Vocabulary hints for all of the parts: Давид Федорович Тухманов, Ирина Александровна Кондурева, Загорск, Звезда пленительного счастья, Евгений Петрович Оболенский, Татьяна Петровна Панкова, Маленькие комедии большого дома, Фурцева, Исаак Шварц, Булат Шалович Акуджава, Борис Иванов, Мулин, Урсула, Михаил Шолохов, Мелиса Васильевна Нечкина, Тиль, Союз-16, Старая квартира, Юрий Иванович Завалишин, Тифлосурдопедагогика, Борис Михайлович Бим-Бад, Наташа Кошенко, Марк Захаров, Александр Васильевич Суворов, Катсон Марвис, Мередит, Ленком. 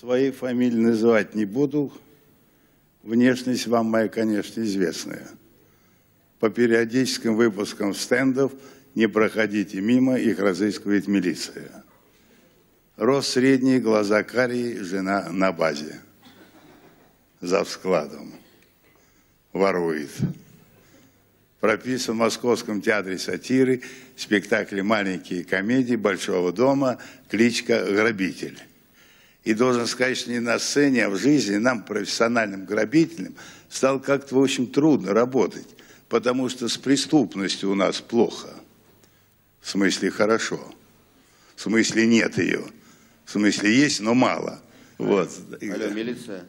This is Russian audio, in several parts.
Своей фамилии называть не буду. Внешность вам моя, конечно, известная. По периодическим выпускам стендов не проходите мимо, их разыскивает милиция. Рост средний, глаза карие, жена на базе. За складом. Ворует. Прописан в Московском театре «Сатиры», спектакле «Маленькие комедии большого дома», кличка «Грабитель». И должен сказать, что не на сцене, а в жизни нам, профессиональным грабителям, стало как-то, в общем, трудно работать, потому что с преступностью у нас плохо. В смысле хорошо, в смысле нет ее, в смысле есть, но мало. Вот. Алло, милиция.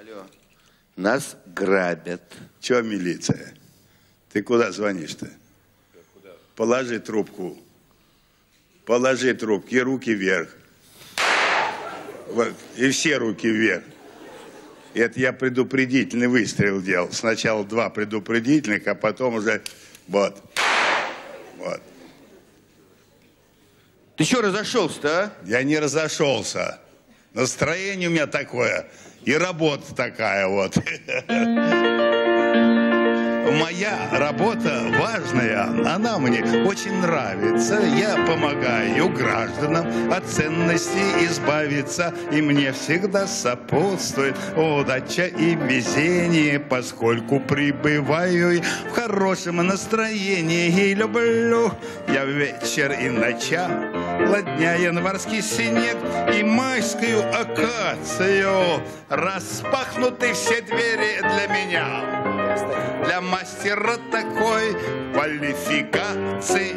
Алло. Нас грабят. Че милиция? Ты куда звонишь-то? Положи трубку. Положи трубки, руки вверх. Вот, и все руки вверх. Это я предупредительный выстрел делал. Сначала два предупредительных, а потом уже вот. Вот. Ты что разошелся-то, а? Я не разошелся. Настроение у меня такое. И работа такая вот. Моя работа важная, она мне очень нравится. Я помогаю гражданам от ценностей избавиться, и мне всегда сопутствует удача и везение, поскольку пребываю в хорошем настроении и люблю я вечер и ноча, ладня, январский синек и майскую акацию. Распахнуты все двери для меня. Для мастера такой квалификации.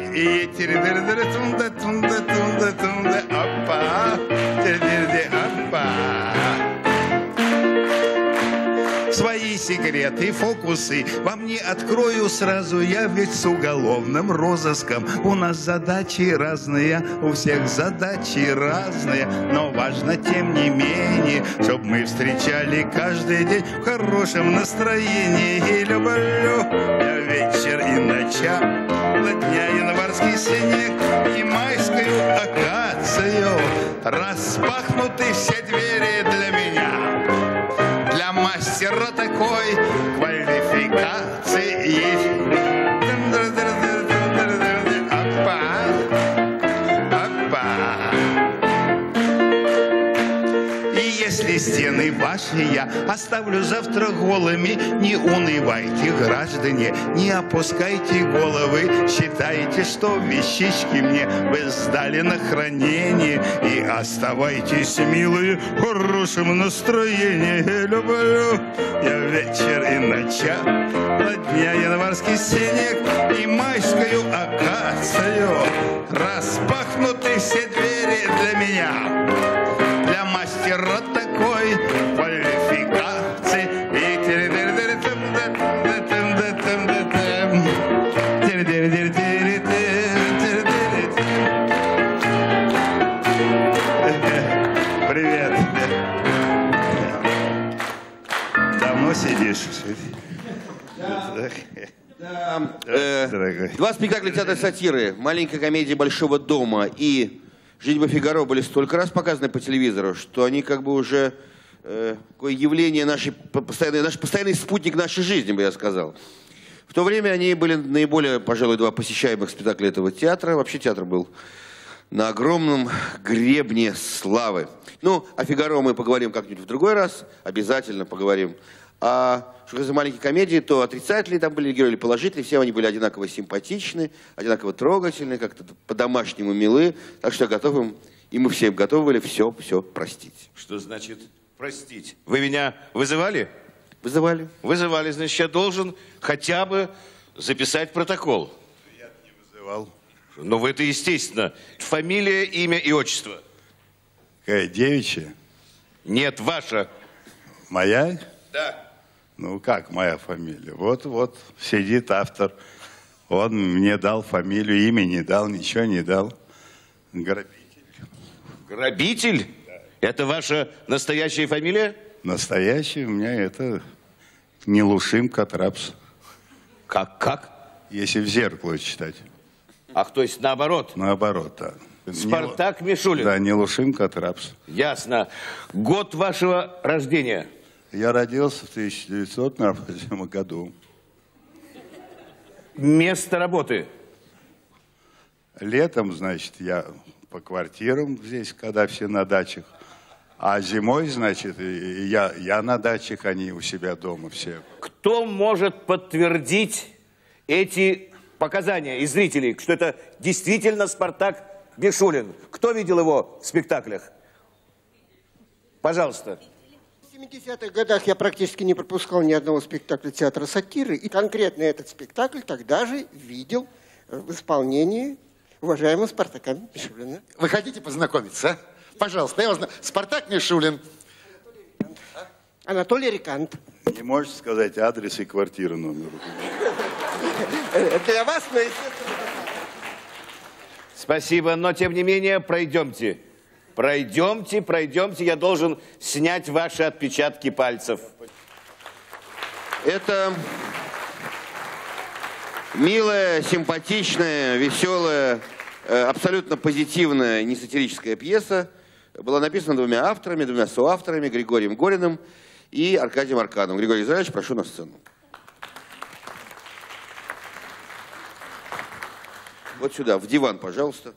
Свои секреты, фокусы вам не открою сразу. Я ведь с уголовным розыском. У нас задачи разные, у всех задачи разные. Но важно, тем не менее, чтоб мы встречали каждый день в хорошем настроении. И люблю я вечер и ноча, ладня, январский синек и майскую акацию. Распахнуты все двери для меня. Для мастера такой квалификации. Опа, опа. И если стены ваши я оставлю завтра голыми, не унывайте, граждане, не опускайте головы. Считайте, что вещички мне вы сдали на хранение. И оставайтесь, милые, в хорошем настроении. Люблю я вечер и ноча, ладня, январский синек и майскую акацию. Распахнуты все двери для меня, для мастера такой квалификации. Привет. Давно сидишь? Да. Два спектакля театра «Сатиры», «Маленькие комедии большого дома» и «Женитьба Фигаро» были столько раз показаны по телевизору, что они как бы уже такое явление, наш постоянный спутник нашей жизни, бы я сказал. В то время они были наиболее, пожалуй, два посещаемых спектакля этого театра. Вообще театр был на огромном гребне славы. Ну, о «Фигаро» мы поговорим как-нибудь в другой раз, обязательно поговорим. А что за маленькие комедии, то отрицательные там были герои или положительные, все они были одинаково симпатичны, одинаково трогательны, как-то по-домашнему милы. Так что я готов им, и мы всем готовы были все простить. Что значит простить? Вы меня вызывали? Вызывали. Вызывали, значит, я должен хотя бы записать протокол. Я не вызывал. Ну, это естественно. Фамилия, имя и отчество. Какая, девичья? Нет, ваша. Моя? Да. Ну, как моя фамилия? Вот сидит автор. Он мне дал фамилию, имя не дал, ничего не дал. Грабитель. Грабитель? Да. Это ваша настоящая фамилия? Настоящая у меня это не Лушим Катрапс. Как? Если в зеркало читать. Ах, то есть наоборот? Наоборот, да. Спартак Мишулин. Да, не Лушим Катрапс. Ясно. Год вашего рождения? Я родился в 1908 году. Место работы? Летом, значит, я по квартирам здесь, когда все на дачах. А зимой, значит, я на дачах, они у себя дома все. Кто может подтвердить эти показания из зрителей, что это действительно Спартак Мишулин? Кто видел его в спектаклях? Пожалуйста. В 70-х годах я практически не пропускал ни одного спектакля театра «Сатиры», и конкретно этот спектакль тогда же видел в исполнении уважаемого Спартака Мишулина. Вы хотите познакомиться? Пожалуйста, я вас знаю. Спартак Мишулин. Анатолий Рыкант. Не можете сказать адрес и квартиру номер? Для вас, но естественно. Спасибо, но тем не менее пройдемте. Пройдемте, я должен снять ваши отпечатки пальцев. Это милая, симпатичная, веселая, абсолютно позитивная, не сатирическая пьеса. Была написана двумя авторами, двумя соавторами, Григорием Гориным и Аркадием Арканом. Григорий Израилович, прошу на сцену. Вот сюда, в диван, пожалуйста.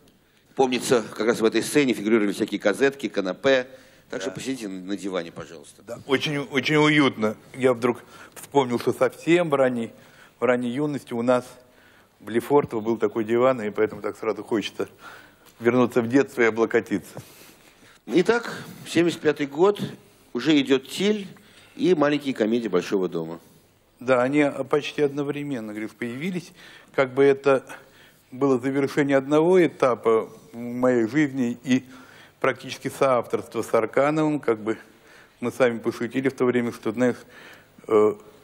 Помнится, как раз в этой сцене фигурировали всякие козетки, канапе. Так что посидите на диване, пожалуйста. Да, очень уютно. Я вдруг вспомнил, что совсем в ранней юности у нас в Лефортово был такой диван, и поэтому так сразу хочется вернуться в детство и облокотиться. Итак, 75-й год, уже идет «Тиль» и «Маленькие комедии большого дома». Да, они почти одновременно, говорю, появились. Как бы это было завершение одного этапа в моей жизни и практически соавторство с Аркановым. Как бы мы сами пошутили в то время, что, знаешь,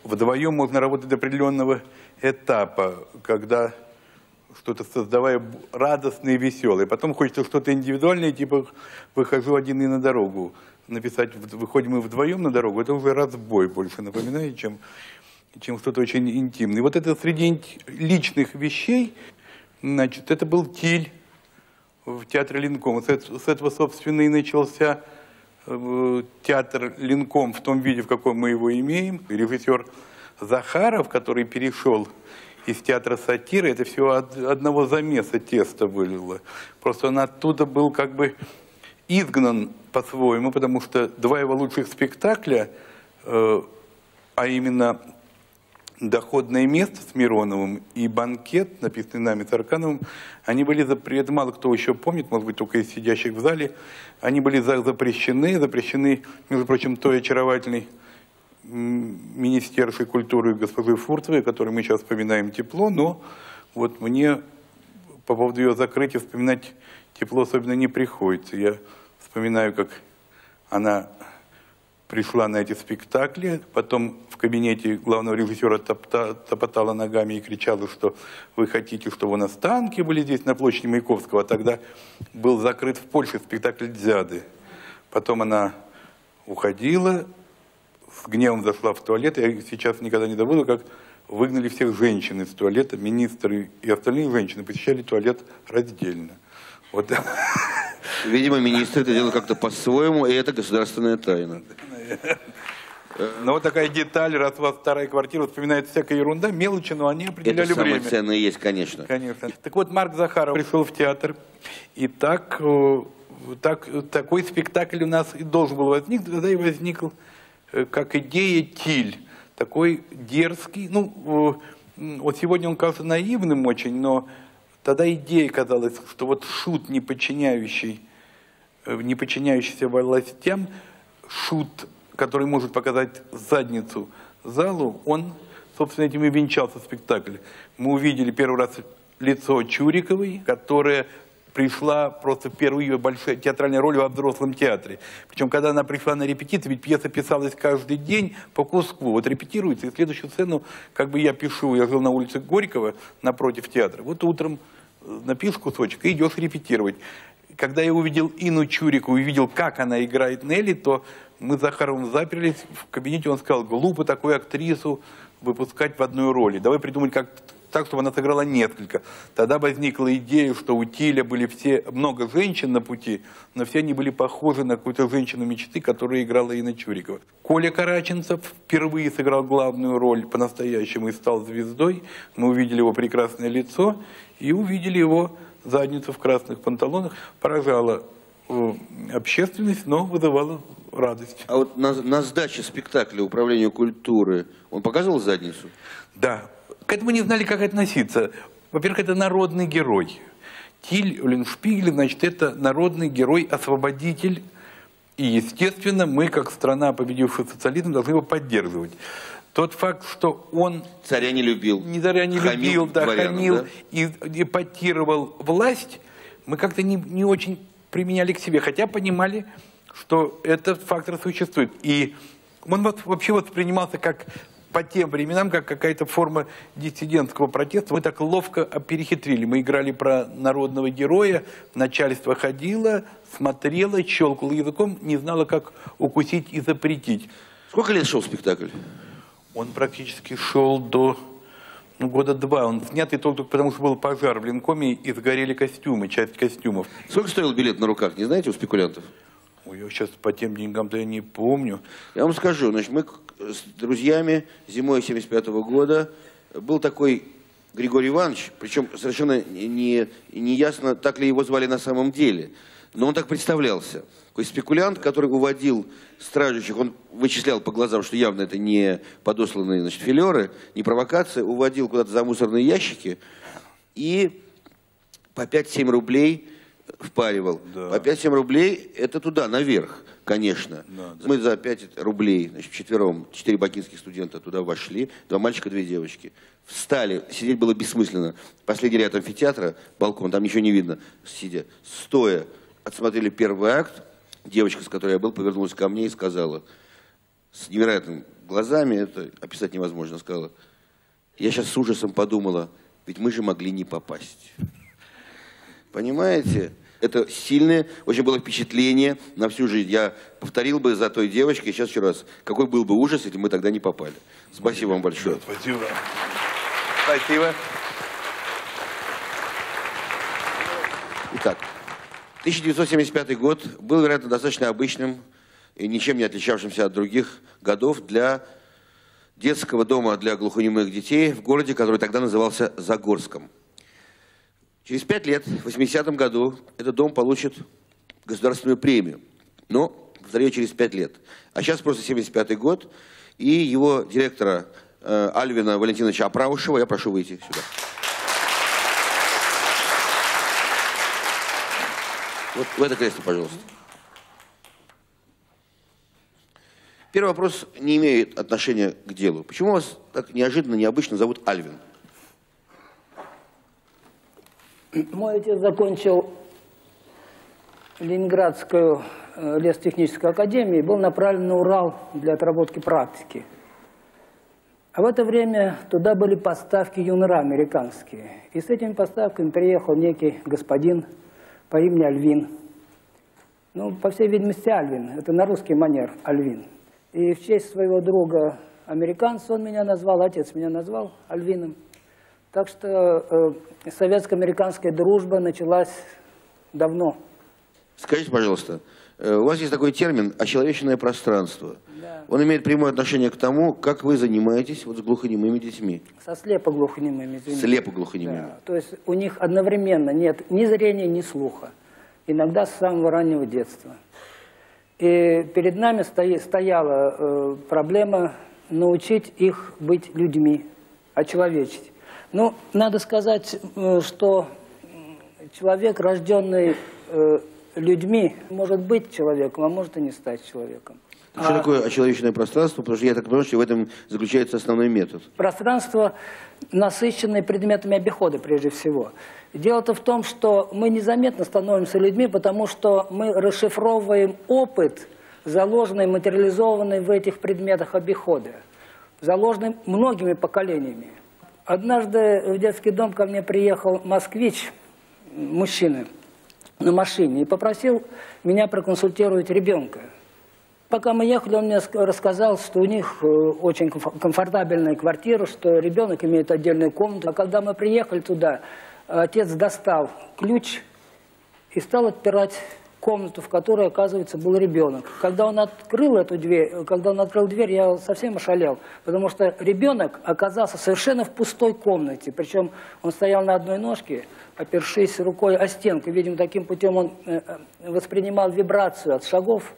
вдвоем можно работать до определенного этапа, когда что-то создавая радостное и веселое. Потом хочется что-то индивидуальное, типа «выхожу один и на дорогу». Написать «выходим мы вдвоем на дорогу» — это уже разбой больше напоминает, чем что-то очень интимное. И вот это среди личных вещей. Значит, это был «Тиль» в театре «Ленком». С этого, собственно, и начался театр «Ленком» в том виде, в каком мы его имеем. И режиссер Захаров, который перешел из театра «Сатиры», это всего одного замеса теста вылило. Просто он оттуда был как бы изгнан по-своему, потому что два его лучших спектакля, а именно «Доходное место» с Мироновым и «Банкет», написанный нами с Аркановым, они были запрещены, мало кто еще помнит, может быть, только из сидящих в зале, они были запрещены, между прочим, той очаровательной министершей культуры госпожи Фурцевой, о которой мы сейчас вспоминаем тепло, но вот мне по поводу ее закрытия вспоминать тепло особенно не приходится. Я вспоминаю, как она пришла на эти спектакли, потом в кабинете главного режиссера топотала ногами и кричала, что вы хотите, чтобы у нас танки были здесь, на площади Маяковского. А тогда был закрыт в Польше спектакль «Дзяды». Потом она уходила, с гневом зашла в туалет. Я сейчас никогда не забуду, как выгнали всех женщин из туалета, министры и остальные женщины посещали туалет раздельно. Вот. Видимо, министр это делал как-то по-своему, и это государственная тайна. Ну, вот такая деталь, раз у вас вторая квартира, вспоминается всякая ерунда, мелочи, но они определяли время. Это самое ценное есть, конечно. Конечно. Так вот, Марк Захаров пришел в театр, и такой спектакль у нас и должен был возникнуть, тогда и возникл как идея «Тиль». Такой дерзкий, ну, вот сегодня он кажется наивным очень, но тогда идея казалась, что вот шут, не подчиняющийся властям, шут, который может показать задницу залу, он, собственно, этим и венчался в спектакле. Мы увидели первый раз лицо Чуриковой, которая пришла просто впервые ее большая театральная роль во взрослом театре. Причем, когда она пришла на репетицию, ведь пьеса писалась каждый день по куску. Вот репетируется, и следующую сцену как бы я пишу. Я жил на улице Горького напротив театра. Вот утром напишешь кусочек и идешь репетировать. Когда я увидел Инну Чурикову и увидел, как она играет Нелли, то мы с Захаровым заперлись в кабинете. Он сказал, глупо такую актрису выпускать в одной роли. Давай придумать как-то так, чтобы она сыграла несколько. Тогда возникла идея, что у Тиля были много женщин на пути, но все они были похожи на какую-то женщину мечты, которую играла Инна Чурикова. Коля Караченцев впервые сыграл главную роль по-настоящему и стал звездой. Мы увидели его прекрасное лицо и увидели его задницу в красных панталонах. Поражала общественность, но вызывала радость. А вот на сдаче спектакля управлению культуры он показывал задницу? Да. К этому не знали, как относиться. Во-первых, это народный герой. Тиль, Уллиншпигель, значит, это народный герой-освободитель. И, естественно, мы, как страна, победившая социализм, должны его поддерживать. Тот факт, что он... Царя не любил. Хамил, и эпатировал власть, мы как-то не очень применяли к себе. Хотя понимали, что этот фактор существует. И он вообще воспринимался как... по тем временам, как какая-то форма диссидентского протеста. Мы так ловко перехитрили. Мы играли про народного героя, начальство ходило, смотрело, щелкало языком, не знало, как укусить и запретить. Сколько лет шел спектакль? Он практически шел до года два. Он снят и только потому, что был пожар в Ленкоме, и сгорели костюмы, часть костюмов. Сколько стоил билет на руках, не знаете, у спекулянтов? Ой, я сейчас по тем деньгам-то я не помню. Я вам скажу, значит, мы с друзьями зимой 1975-го года был такой Григорий Иванович, причем совершенно не ясно, так ли его звали на самом деле, но он так представлялся. Такой спекулянт, который уводил стражущих, он вычислял по глазам, что явно это не подосланные, значит, филеры, не провокация, уводил куда-то за мусорные ящики и по 5-7 рублей... впаривал. Да. По 5-7 рублей это туда, наверх, конечно. Да, да. Мы за 5 рублей, значит, вчетвером, 4 бакинских студента туда вошли, 2 мальчика, 2 девочки. Встали, сидеть было бессмысленно. Последний ряд амфитеатра, балкон, там ничего не видно, сидя. Стоя, отсмотрели первый акт, девочка, с которой я был, повернулась ко мне и сказала, с невероятными глазами, это описать невозможно, сказала, я сейчас с ужасом подумала, ведь мы же могли не попасть. Понимаете? Это сильное, очень было впечатление на всю жизнь. Я повторил бы за той девочкой, сейчас еще раз, какой был бы ужас, если мы тогда не попали. Спасибо вам большое. Спасибо. Спасибо. Итак, 1975 год был, вероятно, достаточно обычным и ничем не отличавшимся от других годов для детского дома для глухонемых детей в городе, который тогда назывался Загорском. Через 5 лет, в 80-м году, этот дом получит государственную премию. Но, повторяю, через 5 лет. А сейчас просто 75-й год, и его директора Альвина Валентиновича Апраушева я прошу выйти сюда. Вот в это кресло, пожалуйста. Первый вопрос не имеет отношения к делу. Почему вас так неожиданно, необычно зовут Альвин? Мой отец закончил Ленинградскую лесотехническую академию и был направлен на Урал для отработки практики. А в это время туда были поставки юнора американские. И с этими поставками приехал некий господин по имени Альвин. Ну, по всей видимости, Альвин. Это на русский манер Альвин. И в честь своего друга Американец он меня назвал, отец меня назвал Альвином. Так что советско-американская дружба началась давно. Скажите, пожалуйста, у вас есть такой термин «очеловеченное пространство». Да. Он имеет прямое отношение к тому, как вы занимаетесь вот с глухонемыми детьми. Со слепоглухонемыми детьми. Слепоглухонемыми. Да. То есть у них одновременно нет ни зрения, ни слуха. Иногда с самого раннего детства. И перед нами стояла проблема научить их быть людьми, очеловечить. Ну, надо сказать, что человек, рожденный людьми, может быть человеком, а может и не стать человеком. Что такое очеловеченное пространство? Потому что я так понимаю, что в этом заключается основной метод. Пространство, насыщенное предметами обихода, прежде всего. Дело-то в том, что мы незаметно становимся людьми, потому что мы расшифровываем опыт, заложенный, материализованный в этих предметах обихода, заложенный многими поколениями. Однажды в детский дом ко мне приехал москвич, мужчина, на машине, и попросил меня проконсультировать ребенка. Пока мы ехали, он мне рассказал, что у них очень комфортабельная квартира, что ребенок имеет отдельную комнату. А когда мы приехали туда, отец достал ключ и стал отпирать комнату, в которой, оказывается, был ребенок. Когда он открыл дверь, я совсем ошалел, потому что ребенок оказался совершенно в пустой комнате. Причем он стоял на одной ножке, опершись рукой о стенку. Видимо, таким путем он воспринимал вибрацию от шагов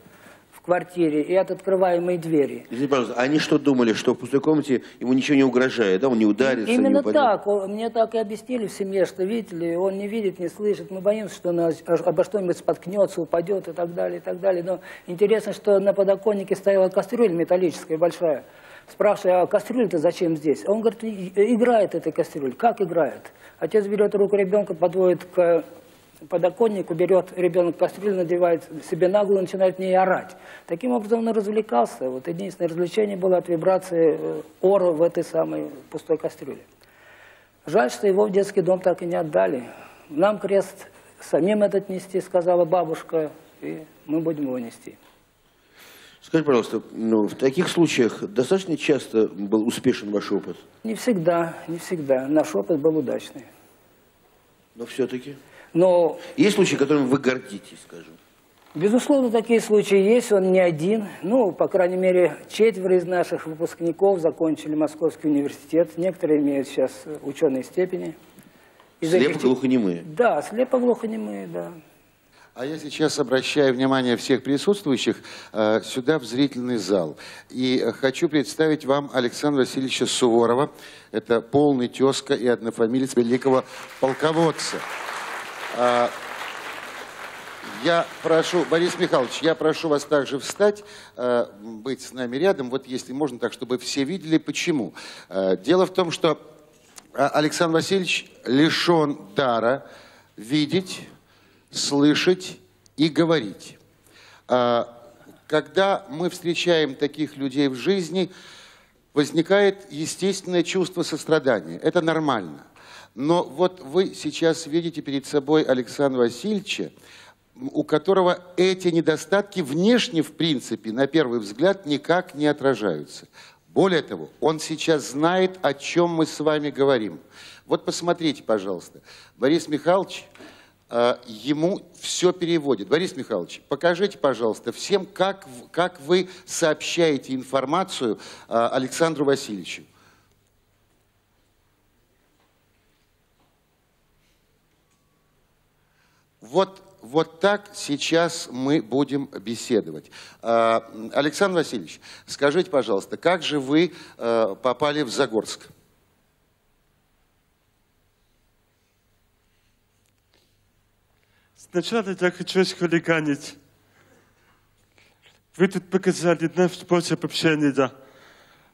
в квартире и от открываемой двери. Извините, пожалуйста, они что думали, что в пустой комнате ему ничего не угрожает, да? Он не ударится? Именно не так. Мне так и объяснили в семье, что, видите ли, он не видит, не слышит. Мы боимся, что он обо что-нибудь споткнется, упадет и так далее, и так далее. Но интересно, что на подоконнике стояла кастрюля металлическая, большая. Спрашиваю, а кастрюля-то зачем здесь? Он говорит, играет эта кастрюля. Как играет? Отец берет руку ребенка, подводит к подоконнику, берет ребенок кастрюлю, надевает себе на голову и начинает в ней орать. Таким образом он развлекался. Вот единственное развлечение было от вибрации ора в этой самой пустой кастрюле. Жаль, что его в детский дом так и не отдали. Нам крест самим этот нести, сказала бабушка, и мы будем его нести. Скажите, пожалуйста, ну, в таких случаях достаточно часто был успешен ваш опыт? Не всегда, не всегда. Наш опыт был удачный. Но все-таки? Но есть случаи, которыми вы гордитесь, скажем? Безусловно, такие случаи есть, он не один. Ну, по крайней мере, четверо из наших выпускников закончили Московский университет. Некоторые имеют сейчас ученые степени. Слепоглухонемые? Да, слепоглухонемые, да. А я сейчас обращаю внимание всех присутствующих сюда, в зрительный зал. И хочу представить вам Александра Васильевича Суворова. Это полный тезка и однофамилец великого полководца. Я прошу, Борис Михайлович, я прошу вас также встать, быть с нами рядом, вот если можно так, чтобы все видели, почему. Дело в том, что Александр Васильевич лишен дара видеть, слышать и говорить. Когда мы встречаем таких людей в жизни, возникает естественное чувство сострадания. Это нормально. Но вот вы сейчас видите перед собой Александра Васильевича, у которого эти недостатки внешне, в принципе, на первый взгляд, никак не отражаются. Более того, он сейчас знает, о чем мы с вами говорим. Вот посмотрите, пожалуйста. Борис Михайлович ему все переводит. Борис Михайлович, покажите, пожалуйста, всем, как вы сообщаете информацию Александру Васильевичу. Вот так сейчас мы будем беседовать. Александр Васильевич, скажите, пожалуйста, как же вы попали в Загорск? Сначала я хочу хулиганить. Вы тут показали наш способ общения, да.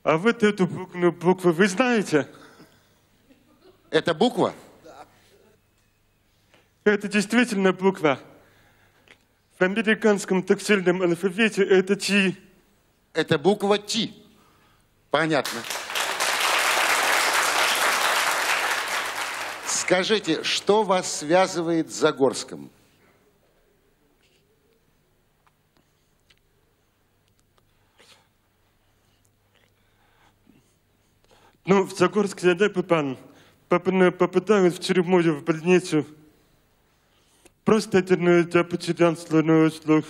А вот эту букву вы знаете? Это буква? Это действительно буква. В американском тактильном алфавите это Т. Это буква Т. Понятно. Скажите, что вас связывает с Загорском? Ну, в Загорск задай, папан. Папа попыталась в тюрьму в больницу. Просто это, ну, я потерял слух,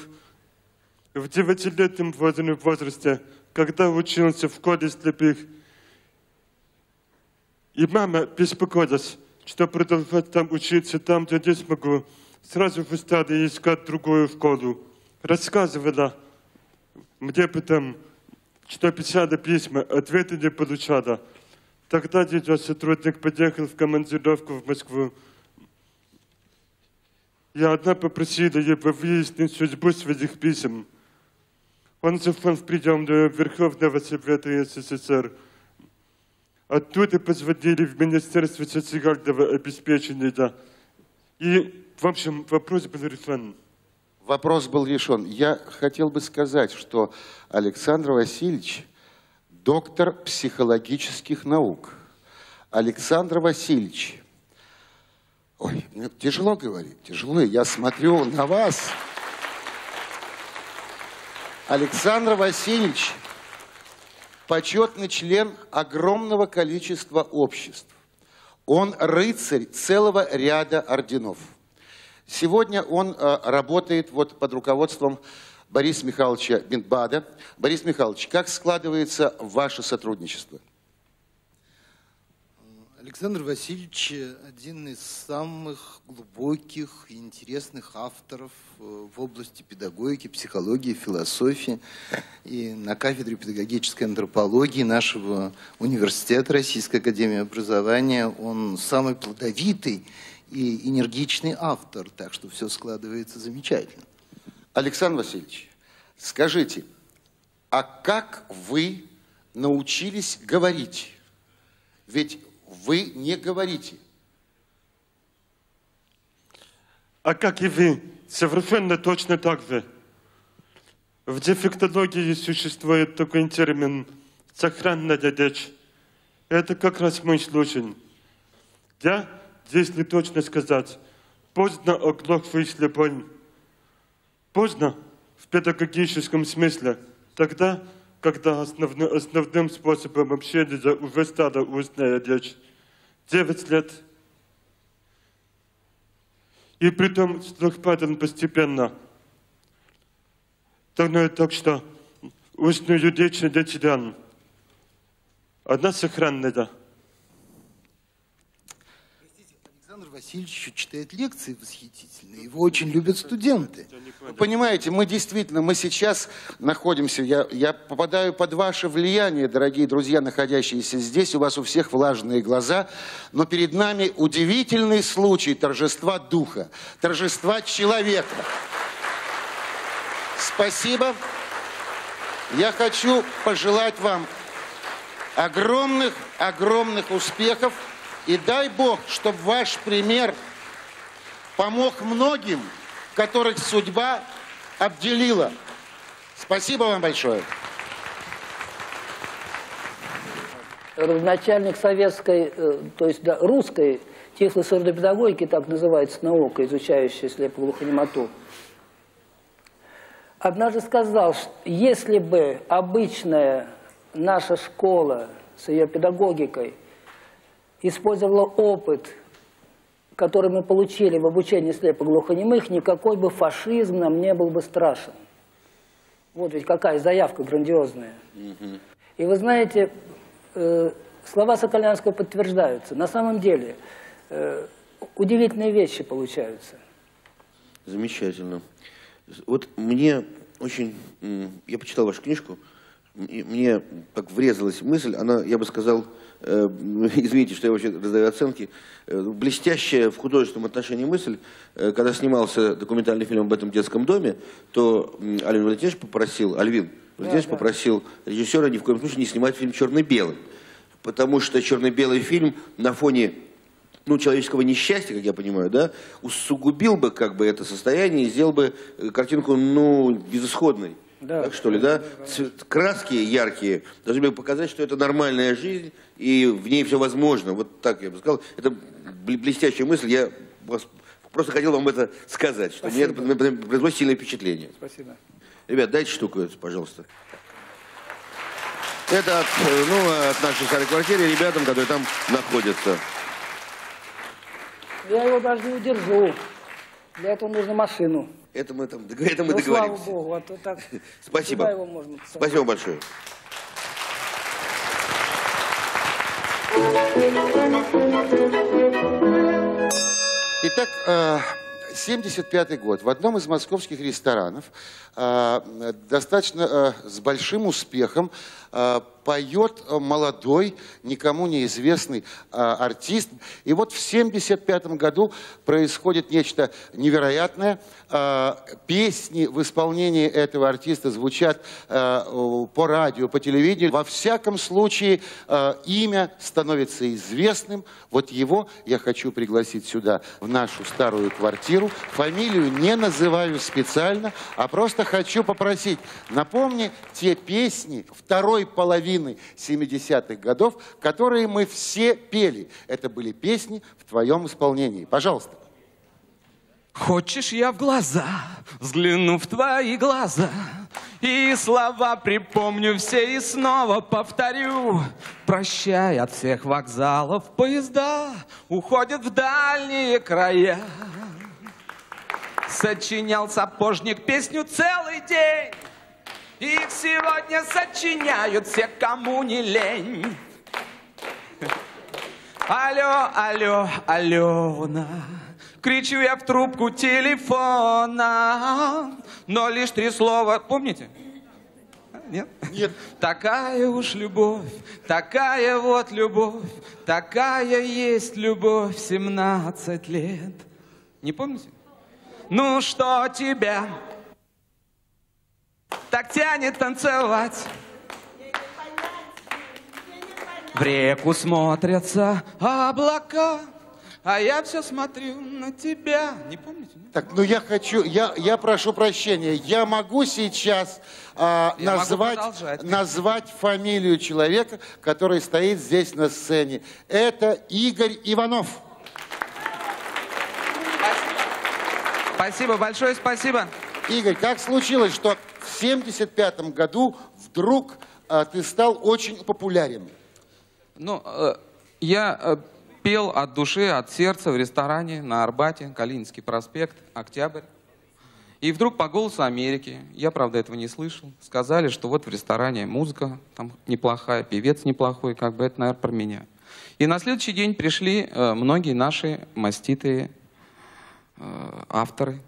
В 9-летнем возрасте, когда учился в школе слепых. И мама беспокоилась, что продолжать там учиться, там, где не смогу. Сразу в стали искать другую школу. Рассказывала мне потом, что писала письма, ответа не получала. Тогда ее сотрудник поехал в командировку в Москву. Я одна попросила его выяснить судьбу своих писем. Он зашел в приемную Верховного Совета СССР. Оттуда позвонили в Министерство социального обеспечения. И, в общем, вопрос был решен. Вопрос был решен. Я хотел бы сказать, что Александр Васильевич – доктор психологических наук. Александр Васильевич… Ой, мне тяжело говорить, тяжело. Я смотрю на вас. Александр Васильевич – почетный член огромного количества обществ. Он рыцарь целого ряда орденов. Сегодня он работает вот под руководством Бориса Михайловича Бим-Бада. Борис Михайлович, как складывается ваше сотрудничество? Александр Васильевич один из самых глубоких и интересных авторов в области педагогики, психологии, философии. И на кафедре педагогической антропологии нашего университета Российской академии образования он самый плодовитый и энергичный автор, так что все складывается замечательно. Александр Васильевич, скажите, а как вы научились говорить? Ведь вы не говорите. А как и вы, совершенно точно так же. В дефектологии существует такой термин «сохранная речь». Это как раз мой случай. Я... Здесь не точно сказать. Поздно оглохший слепой. Поздно в педагогическом смысле. Тогда, когда основным способом общения уже стала устная речь. 9 лет. И притом слух падал постепенно. Так что устную речь не терял. Одна сохранная. Александр Васильевич читает лекции восхитительные, его очень любят студенты. Вы понимаете, мы действительно, мы сейчас находимся, я попадаю под ваше влияние, дорогие друзья, находящиеся здесь, у вас у всех влажные глаза, но перед нами удивительный случай торжества духа, торжества человека. Спасибо. Я хочу пожелать вам огромных успехов. И дай Бог, чтобы ваш пример помог многим, которых судьба обделила. Спасибо вам большое. Начальник советской, то есть русской тифлосурдопедагогики, так называется наука, изучающая слепоглухонемоту, однажды сказал, что если бы обычная наша школа с ее педагогикой использовала опыт, который мы получили в обучении слепоглухонемых, никакой бы фашизм нам не был бы страшен. Вот ведь какая заявка грандиозная. И вы знаете, слова Соколянского подтверждаются. На самом деле, удивительные вещи получаются. Замечательно. Вот мне очень... Я почитал вашу книжку, мне так врезалась мысль, она, я бы сказал... Извините, что я вообще раздаю оценки. Блестящая в художественном отношении мысль, когда снимался документальный фильм об этом детском доме, то Альвин Валентинович попросил режиссера ни в коем случае не снимать фильм черно-белый. Потому что черно-белый фильм на фоне, ну, человеческого несчастья, как я понимаю, да, усугубил бы как бы это состояние и сделал бы картинку, ну, безысходной. Да, так что ли, да? Краски яркие должны были показать, что это нормальная жизнь, и в ней все возможно. Вот так я бы сказал. Это блестящая мысль. Я просто хотел вам это сказать, что мне это производит сильное впечатление. Спасибо. Ребят, дайте штуку, пожалуйста. Это от нашей старой квартиры ребятам, которые там находятся. Я его даже не удержу. Для этого нужно машину. Это мы там договоримся. Слава Богу, а то так. Спасибо. Его можно. Спасибо большое. Итак, 1975 год. В одном из московских ресторанов достаточно с большим успехом поет молодой, никому неизвестный артист. И вот в 1975 году происходит нечто невероятное. Песни в исполнении этого артиста звучат по радио, по телевидению. Во всяком случае, имя становится известным. Вот его я хочу пригласить сюда, в нашу старую квартиру. Фамилию не называю специально, а просто хочу попросить. Напомни те песни второй половины 70-х годов, которые мы все пели. Это были песни в твоем исполнении. Пожалуйста. Хочешь, я в глаза взгляну в твои глаза и слова припомню все и снова повторю. Прощай от всех вокзалов, поезда уходят в дальние края. Сочинял сапожник песню целый день. Их сегодня сочиняют все, кому не лень. Алло, алло, Алена, кричу я в трубку телефона, но лишь три слова. Помните? Нет? Нет. Такая уж любовь, такая вот любовь, такая есть любовь, 17 лет. Не помните? Ну что тебя... Так тянет танцевать. В реку смотрятся облака, а я все смотрю на тебя. Не помните? Не? Так, ну я хочу, я прошу прощения, я могу сейчас назвать фамилию человека, который стоит здесь на сцене. Это Игорь Иванов. Спасибо, спасибо большое, спасибо. Игорь, как случилось, что в 1975 году вдруг ты стал очень популярен? Ну, я пел от души, от сердца в ресторане на Арбате, Калининский проспект, Октябрь. И вдруг по голосу Америки, я, правда, этого не слышал, сказали, что вот в ресторане музыка там неплохая, певец неплохой, как бы это, наверное, про меня. И на следующий день пришли многие наши маститые авторы,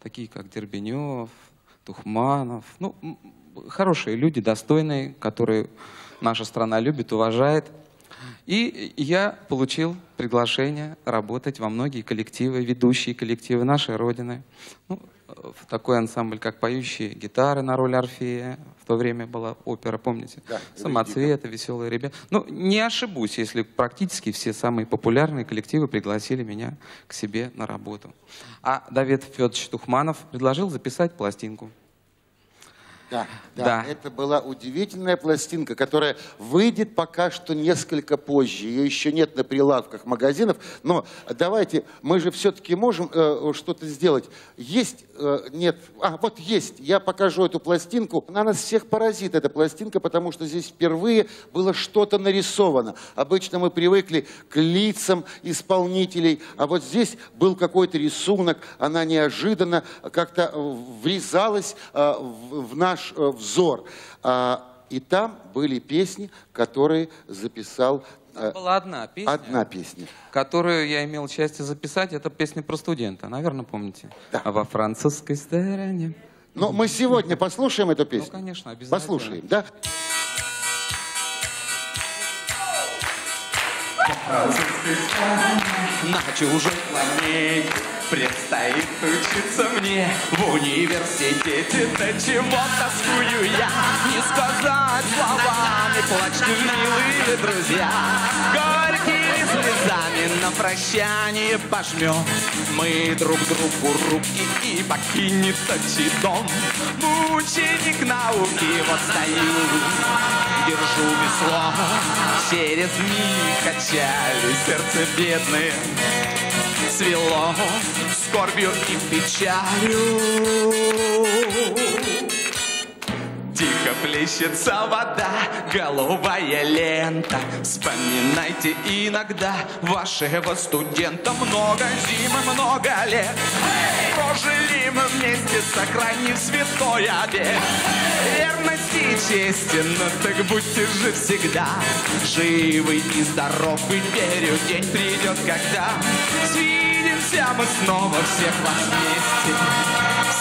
такие как Дербенев, Тухманов. Ну, хорошие люди, достойные, которые наша страна любит, уважает. И я получил приглашение работать во многие коллективы, ведущие коллективы нашей Родины. Ну, в такой ансамбль, как «Поющие гитары» на роль Орфея. В то время была опера, помните? Да, «Самоцветы», «Веселые ребята». Ну, не ошибусь, если практически все самые популярные коллективы пригласили меня к себе на работу. А Давид Федорович Тухманов предложил записать пластинку. Да, да, да, это была удивительная пластинка, которая выйдет пока что несколько позже. Ее еще нет на прилавках магазинов. Но давайте, мы же все-таки можем что-то сделать. Есть, нет, вот есть. Я покажу эту пластинку. Она нас всех поразит, эта пластинка, потому что здесь впервые было что-то нарисовано. Обычно мы привыкли к лицам исполнителей, а вот здесь был какой-то рисунок. Она неожиданно как-то врезалась в наш взор. И там были песни, которые записал... Там была одна песня, которую я имел счастье записать. Это песня про студента, наверное, помните? Да. Во французской стороне. Но мы сегодня послушаем эту песню? Ну, конечно, обязательно. Послушаем, да? Начи уже планей, предстоит учиться мне в университете. До чего тоскую я, не сказать словами, плачьте, милые друзья. Горькими слезами на прощание пожмем мы друг другу руки, и покинет отчий дом мученик науки. Вот стою, держу весло, через миг качали сердце бедное, свело скорбью и печалью. Тихо плещется вода, голубая лента. Вспоминайте иногда вашего студента. Много зим, много лет прожили мы вместе, сохранив святой обет верности и чести. Но так будьте же всегда живы и здоровы. Верю, день придет, когда свидимся мы снова. Всех вас вместе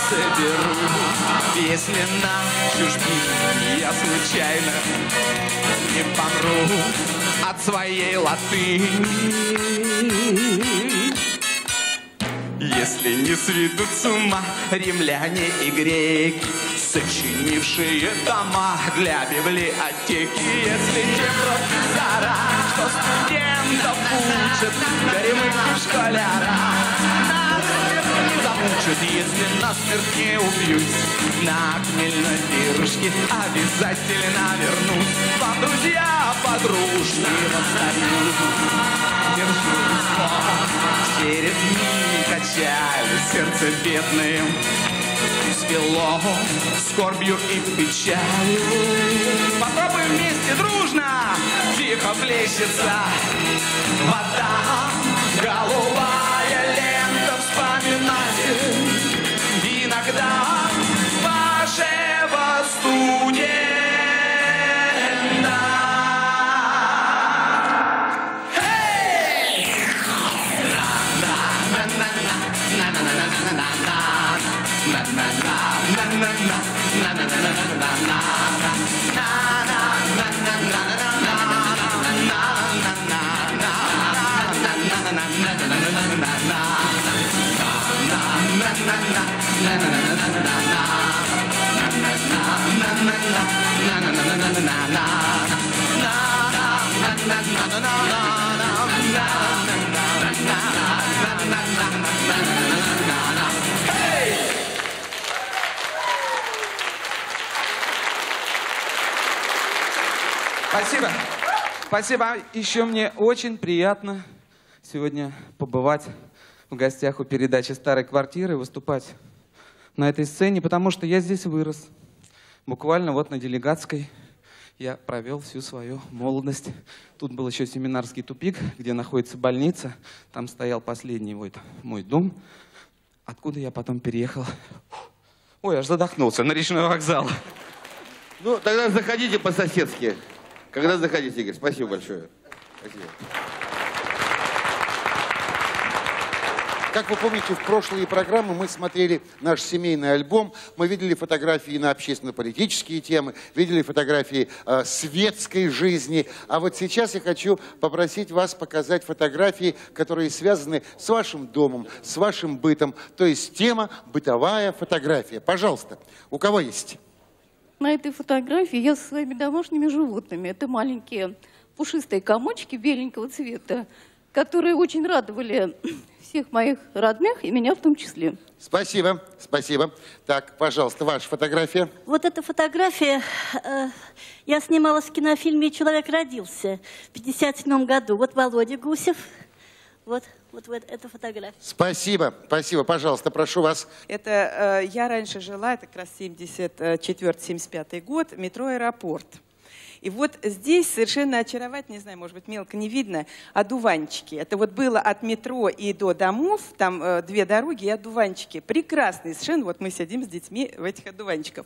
соберу. Если на чужбине я случайно не помру от своей латыни, если не сведут с ума римляне и греки, сочинившие тома для библиотеки, если не профессора, что студентов учат, горемых и школяра, нас смерть не замучат, если нас смерть не убьют, на хмельной пирушке обязательно вернусь, вам, друзья, подружки, восстану, держу слово, перед ним качали сердце бедное, свело скорбью и печалью. Попробуем вместе дружно. Тихо плещется вода, голубая лента. Вспоминайте иногда вашего студента. Спасибо. Спасибо. Еще мне очень приятно сегодня побывать в гостях у передачи «Старой квартиры», выступать на этой сцене, потому что я здесь вырос. Буквально вот на Делегатской я провел всю свою молодость. Тут был еще семинарский тупик, где находится больница. Там стоял последний мой дом, откуда я потом переехал. Ой, аж задохнулся, на Речной вокзал. Ну, тогда заходите по-соседски. Когда заходите, Игорь. Спасибо большое. Спасибо. Как вы помните, в прошлые программы мы смотрели наш семейный альбом, мы видели фотографии на общественно-политические темы, видели фотографии светской жизни. А вот сейчас я хочу попросить вас показать фотографии, которые связаны с вашим домом, с вашим бытом. То есть тема «Бытовая фотография». Пожалуйста, у кого есть? На этой фотографии я со своими домашними животными. Это маленькие пушистые комочки беленького цвета, которые очень радовали всех моих родных и меня в том числе. Спасибо, спасибо. Так, пожалуйста, ваша фотография. Вот эта фотография я снималась в кинофильме «Человек родился» в 1957 году. Вот Володя Гусев. Вот эта фотография. Спасибо, спасибо. Пожалуйста, прошу вас. Это я раньше жила, это как раз 1974-1975 год, метро «Аэропорт». И вот здесь совершенно очаровательно, не знаю, может быть, мелко не видно, одуванчики. Это вот было от метро и до домов, там две дороги и одуванчики. Прекрасные совершенно, вот мы сидим с детьми в этих одуванчиках.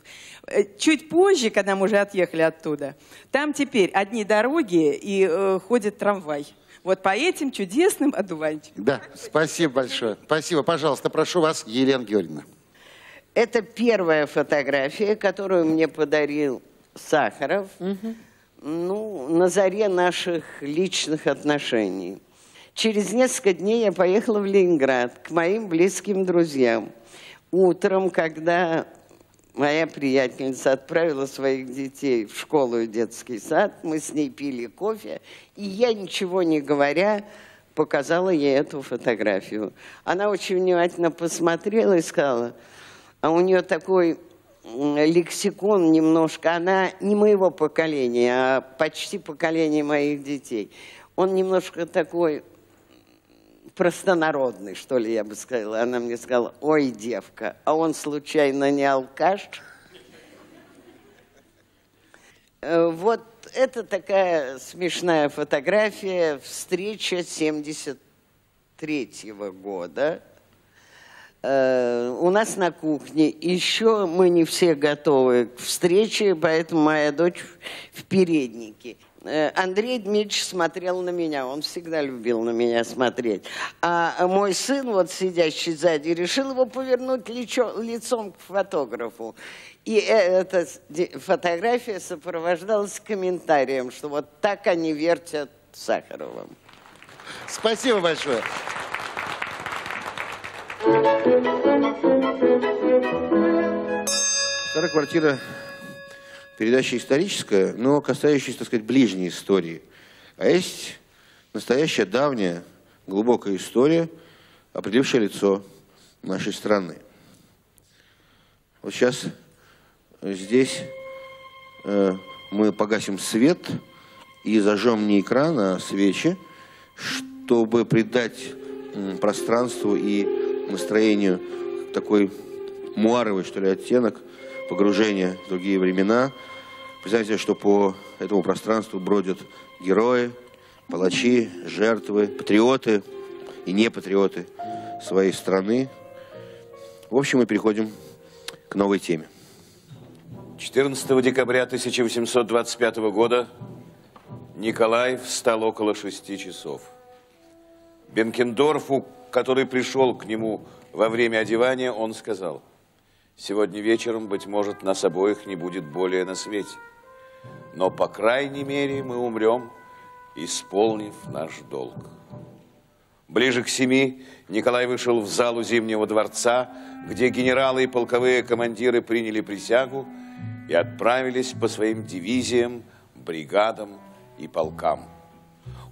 Чуть позже, когда мы уже отъехали оттуда, там теперь одни дороги и ходит трамвай. Вот по этим чудесным одуванчикам. Да, спасибо большое. Спасибо. Пожалуйста, прошу вас, Елена Георгиевна. Это первая фотография, которую мне подарил Сахаров, ну, на заре наших личных отношений. Через несколько дней я поехала в Ленинград к моим близким друзьям. Утром, когда моя приятельница отправила своих детей в школу и детский сад, мы с ней пили кофе, и я, ничего не говоря, показала ей эту фотографию. Она очень внимательно посмотрела и сказала, а у нее такой лексикон немножко, она не моего поколения, а почти поколения моих детей. Он немножко такой простонародный, что ли, я бы сказала. Она мне сказала, ой, девка, а он случайно не алкаш? Вот это такая смешная фотография, встреча 73-го года. У нас на кухне. Еще мы не все готовы к встрече, поэтому моя дочь в переднике. Андрей Дмитриевич смотрел на меня, он всегда любил на меня смотреть. А мой сын, вот сидящий сзади, решил его повернуть лицом к фотографу. И эта фотография сопровождалась комментарием, что вот так они вертят Сахаровым. Спасибо большое. Старая квартира, передача историческая, но касающаяся, так сказать, ближней истории. А есть настоящая, давняя, глубокая история, определившая лицо нашей страны. Вот сейчас здесь мы погасим свет и зажжем не экран, а свечи, чтобы придать пространству и настроению такой муаровый, что ли, оттенок, погружение в другие времена. Представьте, что по этому пространству бродят герои, палачи, жертвы, патриоты и непатриоты своей страны. В общем, мы переходим к новой теме. 14 декабря 1825 года Николаев встал около 6 часов. Бенкендорфу, который пришел к нему во время одевания, он сказал: «Сегодня вечером, быть может, нас обоих не будет более на свете, но, по крайней мере, мы умрем, исполнив наш долг». Ближе к 7 Николай вышел в залу Зимнего дворца, где генералы и полковые командиры приняли присягу и отправились по своим дивизиям, бригадам и полкам.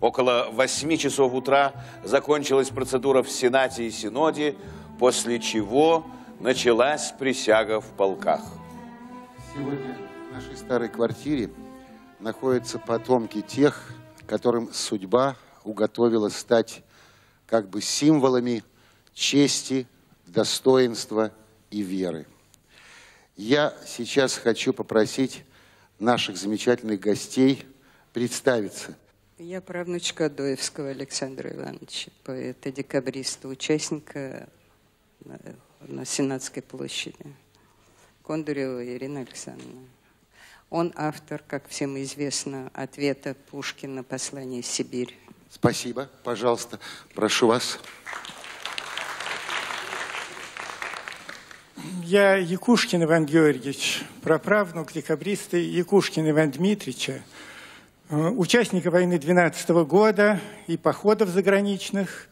Около 8 часов утра закончилась процедура в Сенате и Синоде, после чего началась присяга в полках. Сегодня в нашей старой квартире находятся потомки тех, которым судьба уготовила стать как бы символами чести, достоинства и веры. Я сейчас хочу попросить наших замечательных гостей представиться. Я правнучка Одоевского Александра Ивановича, поэта, декабриста, участника на Сенатской площади. Кондурева Ирина Александровна. Он автор, как всем известно, ответа Пушкина «Послание Сибирь». Спасибо. Пожалуйста, прошу вас. Я Якушкин Иван Георгиевич, праправнук декабриста Якушкина Ивана Дмитрича, участника войны 12-го года и походов заграничных,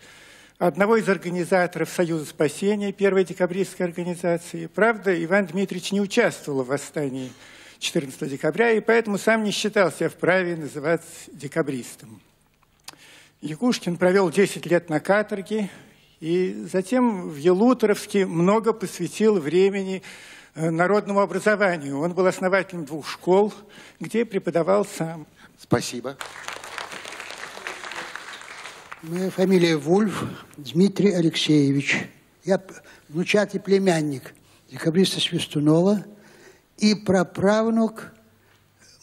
одного из организаторов Союза спасения, первой декабристской организации. Правда, Иван Дмитриевич не участвовал в восстании 14 декабря, и поэтому сам не считал себя вправе называться декабристом. Якушкин провел 10 лет на каторге, и затем в Елуторовске много посвятил времени народному образованию. Он был основателем 2 школ, где преподавал сам. Спасибо. Моя фамилия Вульф Дмитрий Алексеевич. Я внучатый племянник декабриста Свистунова и праправнук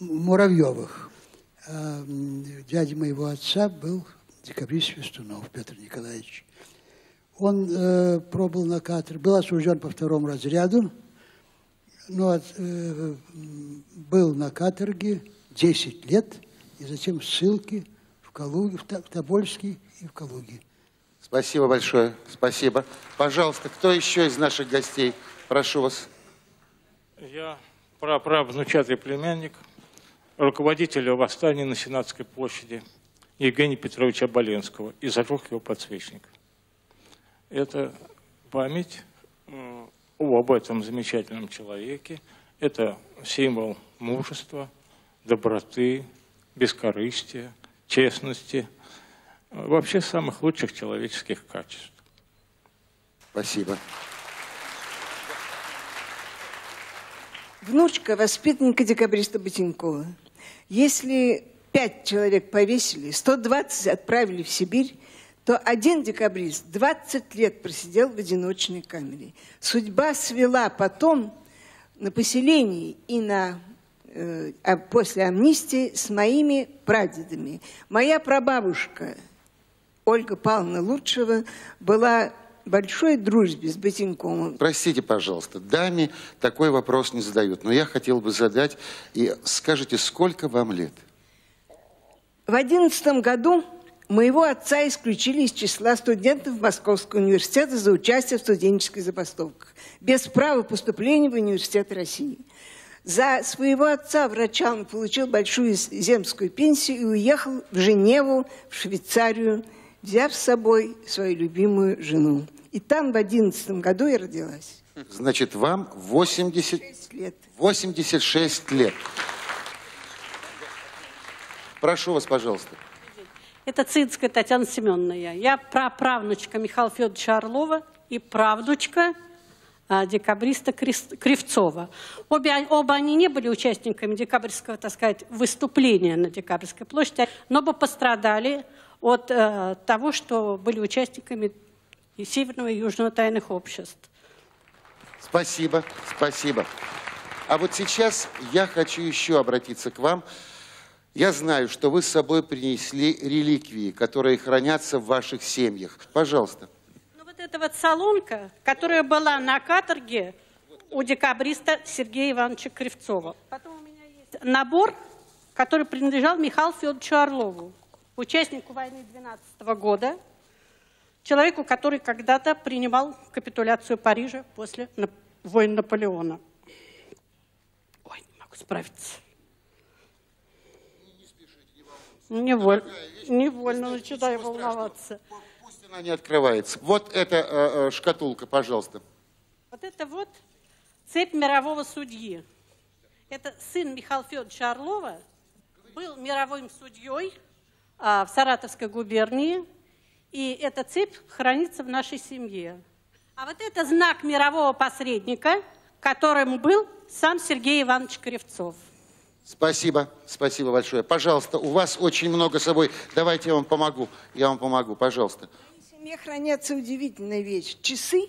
Муравьевых. Дядя моего отца был декабрист Свистунов Петр Николаевич. Он пробыл на каторге, был осужден по 2-му разряду, но был на каторге 10 лет, и затем ссылки в Калуге, в Тобольске и в Калуге. Спасибо большое. Спасибо. Пожалуйста, кто еще из наших гостей? Прошу вас. Я праправнучатый племянник руководителя восстания на Сенатской площади Евгения Петровича Оболенского и зажег его подсвечник. Это память об этом замечательном человеке. Это символ мужества, доброты, бескорыстия, честности, вообще самых лучших человеческих качеств. Спасибо. Внучка воспитанника декабриста Батенькова. Если 5 человек повесили, 120 отправили в Сибирь, то 1 декабрист 20 лет просидел в одиночной камере. Судьба свела потом на поселении и на после амнистии с моими прадедами. Моя прабабушка Ольга Павловна Лучшева была в большой дружбе с Батеньковым. Простите, пожалуйста, даме такой вопрос не задают, но я хотел бы задать. И скажите, сколько вам лет? В 11 году моего отца исключили из числа студентов Московского университета за участие в студенческих забастовках, без права поступления в университет России. За своего отца, врача, он получил большую земскую пенсию и уехал в Женеву, в Швейцарию, взяв с собой свою любимую жену. И там в 11 году я родилась. Значит, вам 86 лет. 86 лет. Прошу вас, пожалуйста. Это Цинская Татьяна Семеновна. Я праправнучка Михаила Федоровича Орлова и правнучка декабриста Кривцова. Оба они не были участниками декабрьского, так сказать, выступления на Декабрьской площади, но оба пострадали от того, что были участниками и Северного и Южного тайных обществ. Спасибо, спасибо. А вот сейчас я хочу еще обратиться к вам. Я знаю, что вы с собой принесли реликвии, которые хранятся в ваших семьях. Пожалуйста. Ну, вот эта вот солонка, которая была на каторге у декабриста Сергея Ивановича Кривцова. Потом у меня есть набор, который принадлежал Михаилу Федоровичу Орлову, участнику войны 12-го года, человеку, который когда-то принимал капитуляцию Парижа после войн Наполеона. Ой, не могу справиться. Невольно начинаю волноваться. Пусть она не открывается. Вот эта шкатулка, пожалуйста. Вот это вот цепь мирового судьи. Это сын Михаила Федоровича Орлова, был мировым судьей в Саратовской губернии. И эта цепь хранится в нашей семье. А вот это знак мирового посредника, которым был сам Сергей Иванович Кривцов. Спасибо, спасибо большое. Пожалуйста, у вас очень много с собой. Давайте я вам помогу. Я вам помогу, пожалуйста. В моей семье хранятся удивительная вещь. Часы,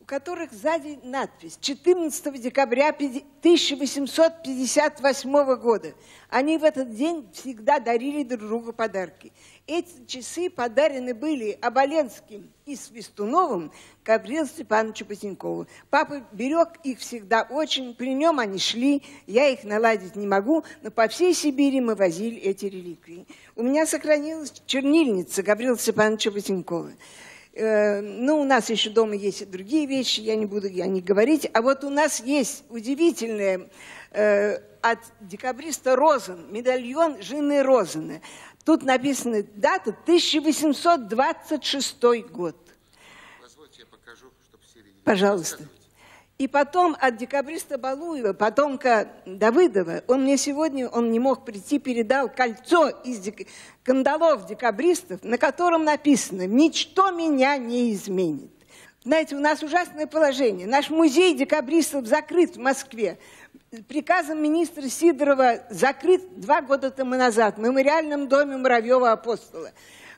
у которых сзади надпись 14 декабря 1858 года. Они в этот день всегда дарили друг другу подарки. Эти часы подарены были Оболенским и Свистуновым Гавриилу Степановичу Батенькову. Папа берег их всегда очень, при нем они шли, я их наладить не могу, но по всей Сибири мы возили эти реликвии. У меня сохранилась чернильница Гавриила Степановича Батенькова. Ну, у нас еще дома есть и другие вещи, я не буду о них говорить. А вот у нас есть удивительное от декабриста Розен, медальон жены Розена. Тут написана дата 1826 год. Позвольте, я покажу, чтобы все видели. Пожалуйста. И потом от декабриста Балуева, потомка Давыдова, он мне сегодня, он не мог прийти, передал кольцо из кандалов декабристов, на котором написано «Ничто меня не изменит». Знаете, у нас ужасное положение. Наш музей декабристов закрыт в Москве. Приказом министра Сидорова закрыт 2 года тому назад в мемориальном доме Муравьева Апостола.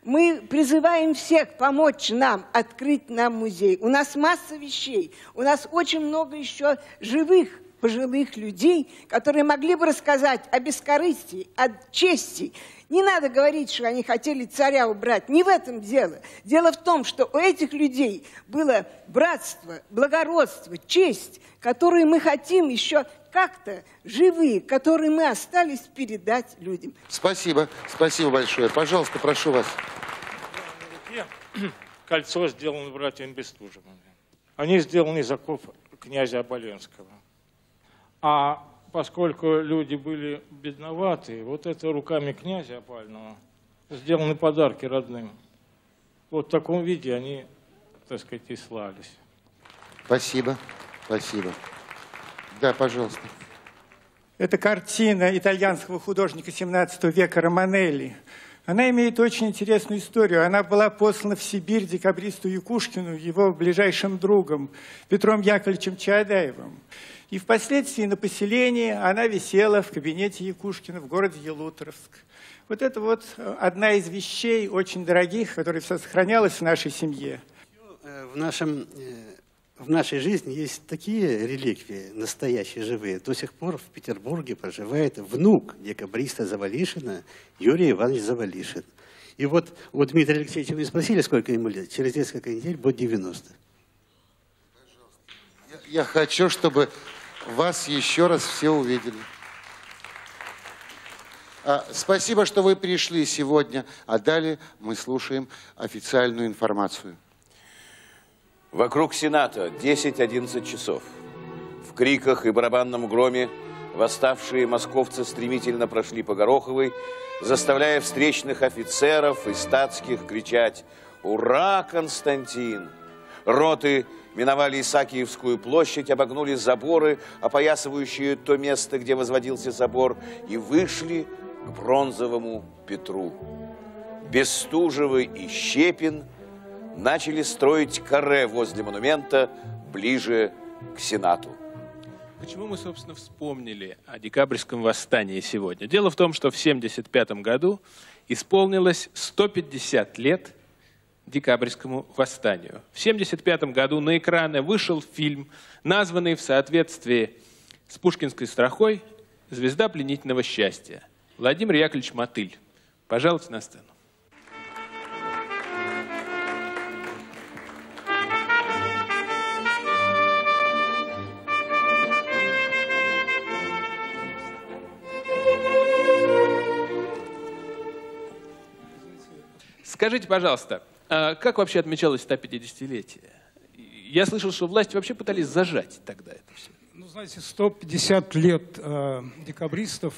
Мы призываем всех помочь нам, открыть нам музей. У нас масса вещей, у нас очень много еще живых, пожилых людей, которые могли бы рассказать о бескорыстии, о чести. Не надо говорить, что они хотели царя убрать. Не в этом дело. Дело в том, что у этих людей было братство, благородство, честь, которые мы хотим еще как-то живые, которые мы остались передать людям. Спасибо. Спасибо большое. Пожалуйста, прошу вас. Кольцо сделано братьями Бестужевыми. Они сделаны из оков князя Оболенского. А поскольку люди были бедноватые, вот это руками князя Опального сделаны подарки родным. Вот в таком виде они, так сказать, и слались. Спасибо, спасибо. Да, пожалуйста. Это картина итальянского художника 17 века Романелли. Она имеет очень интересную историю. Она была послана в Сибирь декабристу Якушкину, его ближайшим другом, Петром Яковлевичем Чаадаевым. И впоследствии на поселении она висела в кабинете Якушкина в городе Елутровск. Вот это вот одна из вещей очень дорогих, которая сохранялась в нашей семье. В нашем в нашей жизни есть такие реликвии, настоящие, живые. До сих пор в Петербурге проживает внук декабриста Завалишина, Юрий Иванович Завалишин. И вот у Дмитрия Алексеевича вы спросили, сколько ему лет. Через несколько недель будет 90. Я хочу, чтобы вас еще раз все увидели. Спасибо, что вы пришли сегодня. А далее мы слушаем официальную информацию. Вокруг Сената 10-11 часов. В криках и барабанном громе восставшие московцы стремительно прошли по Гороховой, заставляя встречных офицеров и статских кричать «Ура, Константин!». Роты миновали Исаакиевскую площадь, обогнули заборы, опоясывающие то место, где возводился собор, и вышли к бронзовому Петру. Бестужевы и Щепин начали строить каре возле монумента ближе к Сенату. Почему мы, собственно, вспомнили о декабрьском восстании сегодня? Дело в том, что в 1975 году исполнилось 150 лет декабрьскому восстанию. В 1975 году на экраны вышел фильм, названный в соответствии с пушкинской строкой «Звезда пленительного счастья». Владимир Яковлевич Мотыль, пожалуйста, на сцену. Скажите, пожалуйста, как вообще отмечалось 150-летие? Я слышал, что власти вообще пытались зажать тогда это все. Ну, знаете, 150 лет декабристов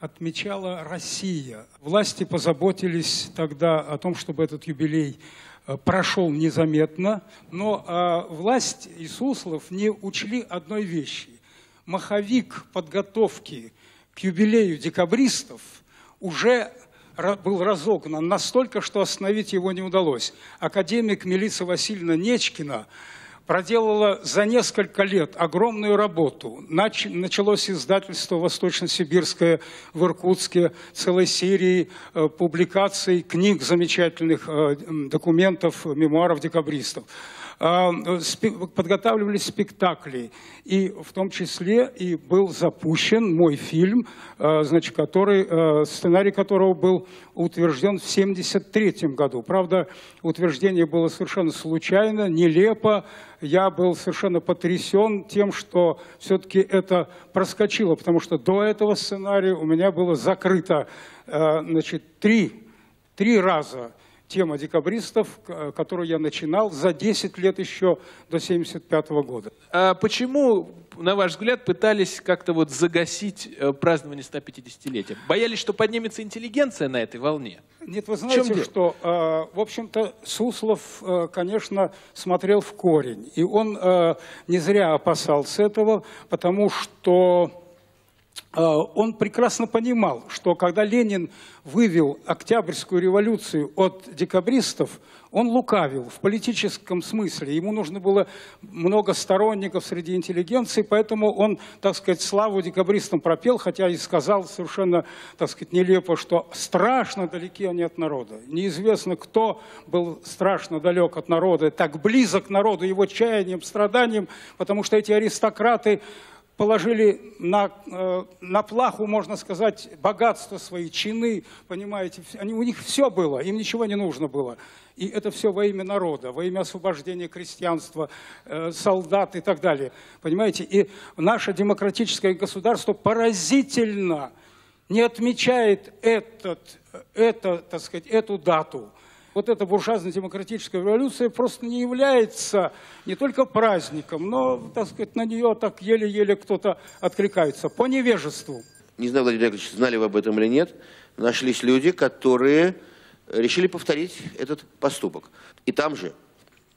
отмечала Россия. Власти позаботились тогда о том, чтобы этот юбилей прошел незаметно, но власть и Суслов не учли одной вещи. Маховик подготовки к юбилею декабристов уже был разогнан настолько, что остановить его не удалось. Академик Мелиса Васильевна Нечкина проделала за несколько лет огромную работу. Началось издательство «Восточно-Сибирское» в Иркутске, целой серии публикаций, книг, замечательных документов, мемуаров декабристов. Подготавливались спектакли, и в том числе и был запущен мой фильм, значит, который, сценарий которого был утвержден в 1973 году. Правда, утверждение было совершенно случайно, нелепо. Я был совершенно потрясен тем, что все-таки это проскочило, потому что до этого сценария у меня было закрыто, значит, три раза тема декабристов, которую я начинал за 10 лет еще до 1975 года. А почему, на ваш взгляд, пытались как-то вот загасить празднование 150-летия? Боялись, что поднимется интеллигенция на этой волне? Нет, вы знаете, что, в общем-то, Суслов, конечно, смотрел в корень. И он не зря опасался этого, потому что он прекрасно понимал, что когда Ленин вывел Октябрьскую революцию от декабристов, он лукавил в политическом смысле. Ему нужно было много сторонников среди интеллигенции, поэтому он, так сказать, славу декабристам пропел, хотя и сказал совершенно, так сказать, нелепо, что страшно далеки они от народа. Неизвестно, кто был страшно далек от народа, так близок к народу его чаянием, страданием, потому что эти аристократы положили на плаху, можно сказать, богатство свои, чины, понимаете. У них все было, им ничего не нужно было. И это все во имя народа, во имя освобождения крестьянства, солдат и так далее. Понимаете, и наше демократическое государство поразительно не отмечает так сказать, эту дату. Вот эта буржуазно-демократическая революция просто не является не только праздником, но, так сказать, на нее так еле-еле кто-то откликается по невежеству. Не знаю, Владимир Яковлевич, знали вы об этом или нет, нашлись люди, которые решили повторить этот поступок. И там же,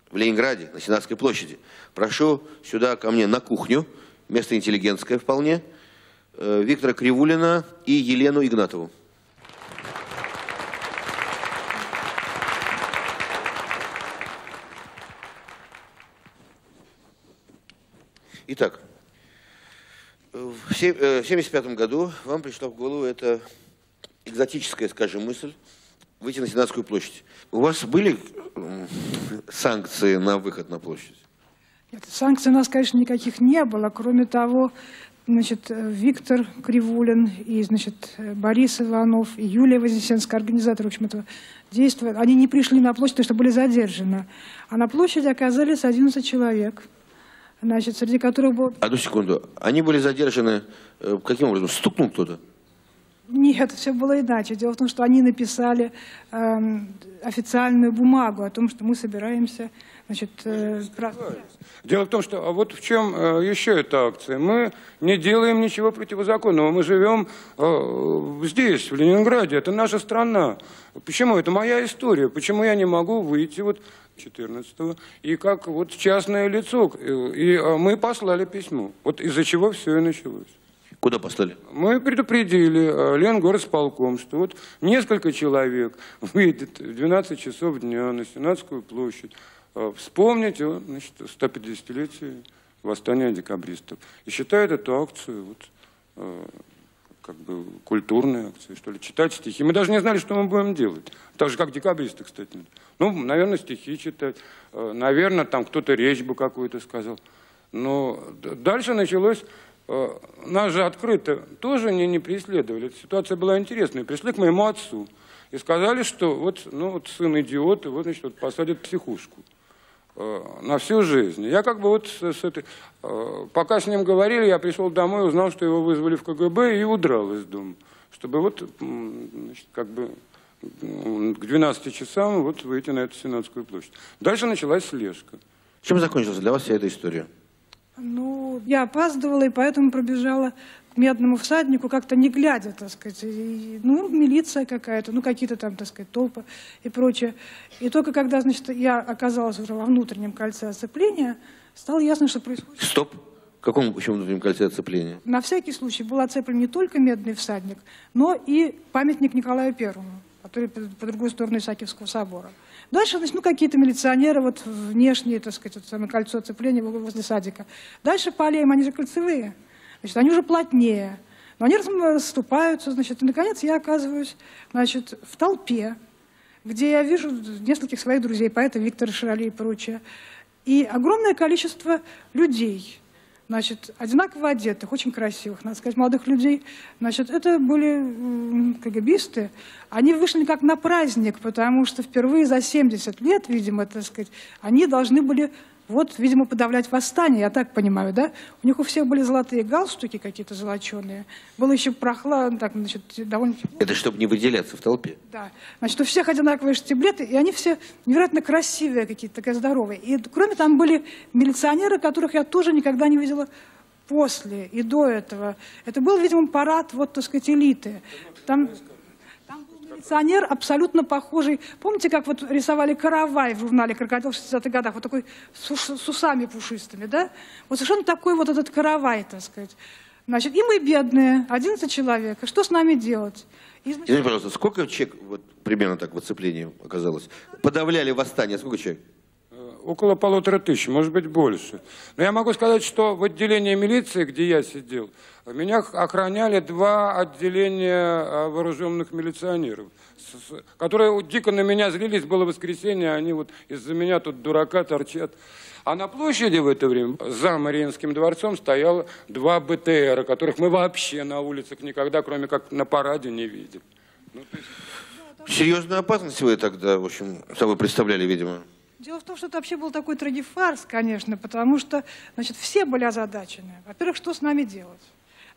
в Ленинграде, на Сенатской площади, прошу сюда ко мне на кухню, место интеллигентское вполне, Виктора Кривулина и Елену Игнатову. Итак, в 1975 году вам пришла в голову эта экзотическая, скажем, мысль выйти на Сенатскую площадь. У вас были санкции на выход на площадь? Санкций у нас, конечно, никаких не было. Кроме того, значит, Виктор Кривулин и, значит, Борис Иванов и Юлия Вознесенская, организаторы, в общем, этого действия, они не пришли на площадь, потому что были задержаны. А на площади оказались 11 человек, значит, среди которых был... Одну секунду. Они были задержаны каким образом? Стукнул кто-то? Нет, все было иначе. Дело в том, что они написали официальную бумагу о том, что мы собираемся... Значит, дело в том, что вот в чем еще эта акция. Мы не делаем ничего противозаконного. Мы живем здесь, в Ленинграде. Это наша страна. Почему? Это моя история. Почему я не могу выйти вот 14-го и как вот частное лицо? И мы послали письмо. Вот из-за чего все и началось. Куда послали? Мы предупредили Ленгорсполком, что вот несколько человек выйдет в 12 часов дня на Сенатскую площадь. Вспомнить о 150-летии восстания декабристов. И считают эту акцию вот, как бы культурной акцией, что ли, читать стихи. Мы даже не знали, что мы будем делать. Так же, как декабристы, кстати. Ну, наверное, стихи читать. Наверное, там кто-то речь бы какую-то сказал. Но дальше началось... Нас же открыто тоже не преследовали. Эта ситуация была интересная. Пришли к моему отцу. И сказали, что вот, ну, вот сын идиот, его, значит, вот посадят в психушку на всю жизнь. Я как бы вот с этой... Пока с ним говорили, я пришел домой, узнал, что его вызвали в КГБ и удрал из дома. Чтобы вот, значит, как бы к 12 часам вот выйти на эту Сенатскую площадь. Дальше началась слежка. Чем закончилась для вас вся эта история? Ну, я опаздывала, и поэтому пробежала... медному всаднику, как-то не глядя, так сказать, и, ну, милиция какая-то, ну, какие-то там, так сказать, толпы и прочее. И только когда, значит, я оказалась уже во внутреннем кольце оцепления, стало ясно, что происходит... Стоп! В каком еще внутреннем кольце оцепления? На всякий случай был оцеплен не только медный всадник, но и памятник Николаю Первому, который по другую сторону Исаакиевского собора. Дальше, значит, ну, какие-то милиционеры, вот, внешние, так сказать, вот, самое кольцо оцепления возле садика. Дальше по аллеям, они же кольцевые. Значит, они уже плотнее, но они расступаются, значит, и, наконец, я оказываюсь, значит, в толпе, где я вижу нескольких своих друзей, поэта Виктора Широли и прочее, и огромное количество людей, значит, одинаково одетых, очень красивых, надо сказать, молодых людей, значит, это были КГБисты, они вышли как на праздник, потому что впервые за 70 лет, видимо, так сказать, они должны были... Вот, видимо, подавлять восстание, я так понимаю, да? У них у всех были золотые галстуки какие-то золоченые. Было еще прохладно, так, значит, довольно... Это чтобы не выделяться в толпе. Да. Значит, у всех одинаковые штиблеты, и они все невероятно красивые какие-то, такие здоровые. И кроме там были милиционеры, которых я тоже никогда не видела после и до этого. Это был, видимо, парад, вот, так сказать, элиты. Там... Милиционер абсолютно похожий. Помните, как вот рисовали каравай в журнале «Крокодил» в 60-х годах? Вот такой с усами пушистыми, да? Вот совершенно такой вот этот каравай, так сказать. Значит, и мы бедные, 11 человек. Что с нами делать? И, значит... Извините, пожалуйста, сколько человек, вот примерно так в оцеплении оказалось, подавляли восстание? Сколько человек? Около 1500, может быть, больше. Но я могу сказать, что в отделении милиции, где я сидел, меня охраняли 2 отделения вооруженных милиционеров, которые дико на меня злились, было воскресенье, они вот из-за меня тут дурака торчат. А на площади в это время за Мариинским дворцом стояло 2 БТРа, которых мы вообще на улицах никогда, кроме как на параде, не видели. Ну, то есть... Серьезную опасность вы тогда, в общем, собой представляли, видимо? Дело в том, что это вообще был такой трагефарс, конечно, потому что, значит, все были озадачены. Во-первых, что с нами делать?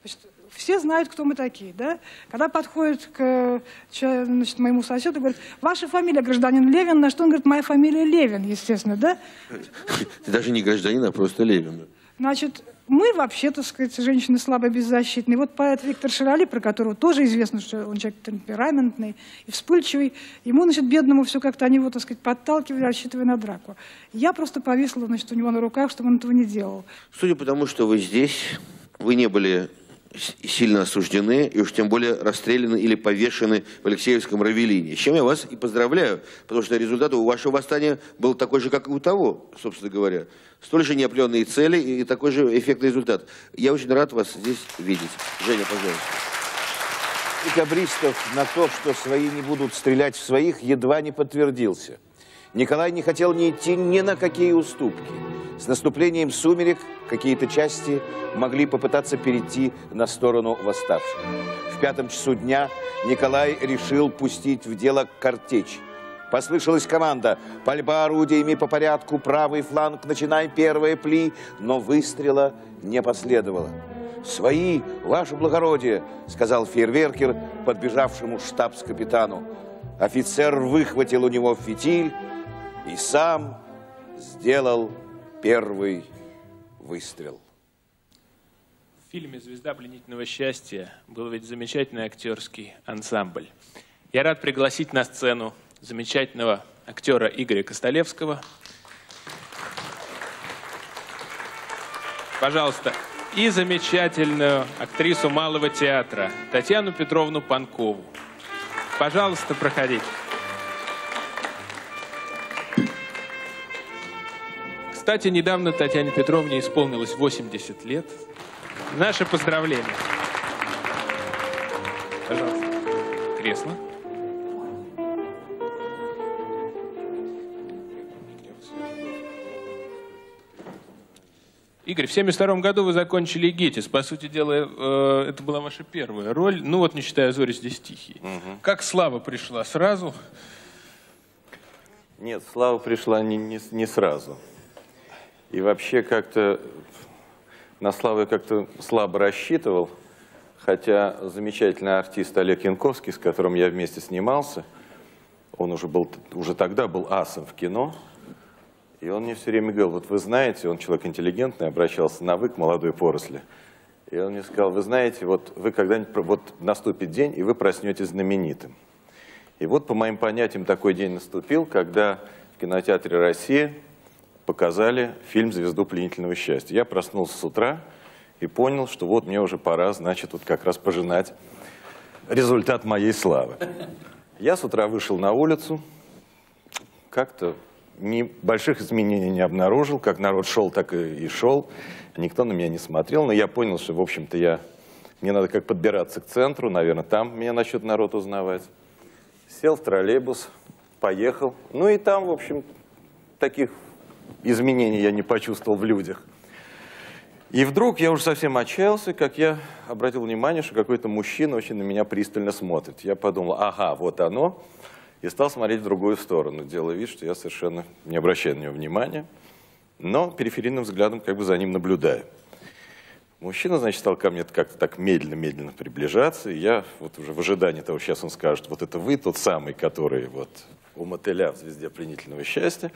Значит, все знают, кто мы такие, да? Когда подходит к, значит, моему соседу, говорит, ваша фамилия гражданин Левин, на что он говорит, моя фамилия Левин, естественно, да? Ты даже не гражданин, а просто Левин. Значит, мы вообще, так сказать, женщины слабо беззащитные. Вот поэт Виктор Широли, про которого тоже известно, что он человек темпераментный и вспыльчивый, ему, значит, бедному все как-то они его, так сказать, подталкивали, рассчитывая на драку. Я просто повисла, значит, у него на руках, чтобы он этого не делал. Судя по тому, что вы здесь, вы не были сильно осуждены и уж тем более расстреляны или повешены в Алексеевском Равелине. С чем я вас и поздравляю, потому что результат у вашего восстания был такой же, как и у того, собственно говоря. Столь же неопленные цели и такой же эффектный результат. Я очень рад вас здесь видеть. Женя, пожалуйста. Декабристов на то, что свои не будут стрелять в своих, едва не подтвердился. Николай не хотел ни идти ни на какие уступки. С наступлением сумерек какие-то части могли попытаться перейти на сторону восставших. В 5 часу дня Николай решил пустить в дело картечь. Послышалась команда: пальба орудиями по порядку, правый фланг, начинай первое пли, но выстрела не последовало. «Свои, ваше благородие», – сказал фейерверкер подбежавшему штабс-капитану. Офицер выхватил у него фитиль и сам сделал первый выстрел. В фильме «Звезда пленительного счастья» был ведь замечательный актерский ансамбль. Я рад пригласить на сцену замечательного актера Игоря Костолевского. Пожалуйста. И замечательную актрису Малого театра Татьяну Петровну Панкову. Пожалуйста, проходите. Кстати, недавно Татьяне Петровне исполнилось 80 лет. Наше поздравление. Пожалуйста. Кресло. Игорь, в 1972 году вы закончили «Гетис». По сути дела, это была ваша первая роль. Ну вот, не считая «Зори здесь тихие». Угу. Как слава пришла? Сразу? Нет, слава пришла не сразу. И вообще как-то на славу я как-то слабо рассчитывал. Хотя замечательный артист Олег Янковский, с которым я вместе снимался, он уже тогда был асом в кино. И он мне все время говорил: вот вы знаете, он человек интеллигентный, обращался на «вы» к молодой поросли. И он мне сказал: вы знаете, вот вы когда-нибудь, вот наступит день, и вы проснетесь знаменитым. И вот, по моим понятиям, такой день наступил, когда в кинотеатре «Россия» показали фильм «Звезду пленительного счастья». Я проснулся с утра и понял, что вот мне уже пора, значит, вот как раз пожинать результат моей славы. Я с утра вышел на улицу, как-то... Больших изменений не обнаружил. Как народ шел, так и шел. Никто на меня не смотрел. Но я понял, что, в общем-то, мне надо как подбираться к центру. Наверное, там меня насчет народа узнавать. Сел в троллейбус, поехал. Ну и там, в общем, таких изменений я не почувствовал в людях. И вдруг я уже совсем отчаялся, как я обратил внимание, что какой-то мужчина очень на меня пристально смотрит. Я подумал: ага, вот оно. И стал смотреть в другую сторону, делая вид, что я совершенно не обращаю на него внимания, но периферийным взглядом как бы за ним наблюдаю. Мужчина, значит, стал ко мне как-то так медленно-медленно приближаться, и я вот уже в ожидании того, сейчас он скажет: вот это вы тот самый, который вот у мотыля в «Звезде пленительного счастья».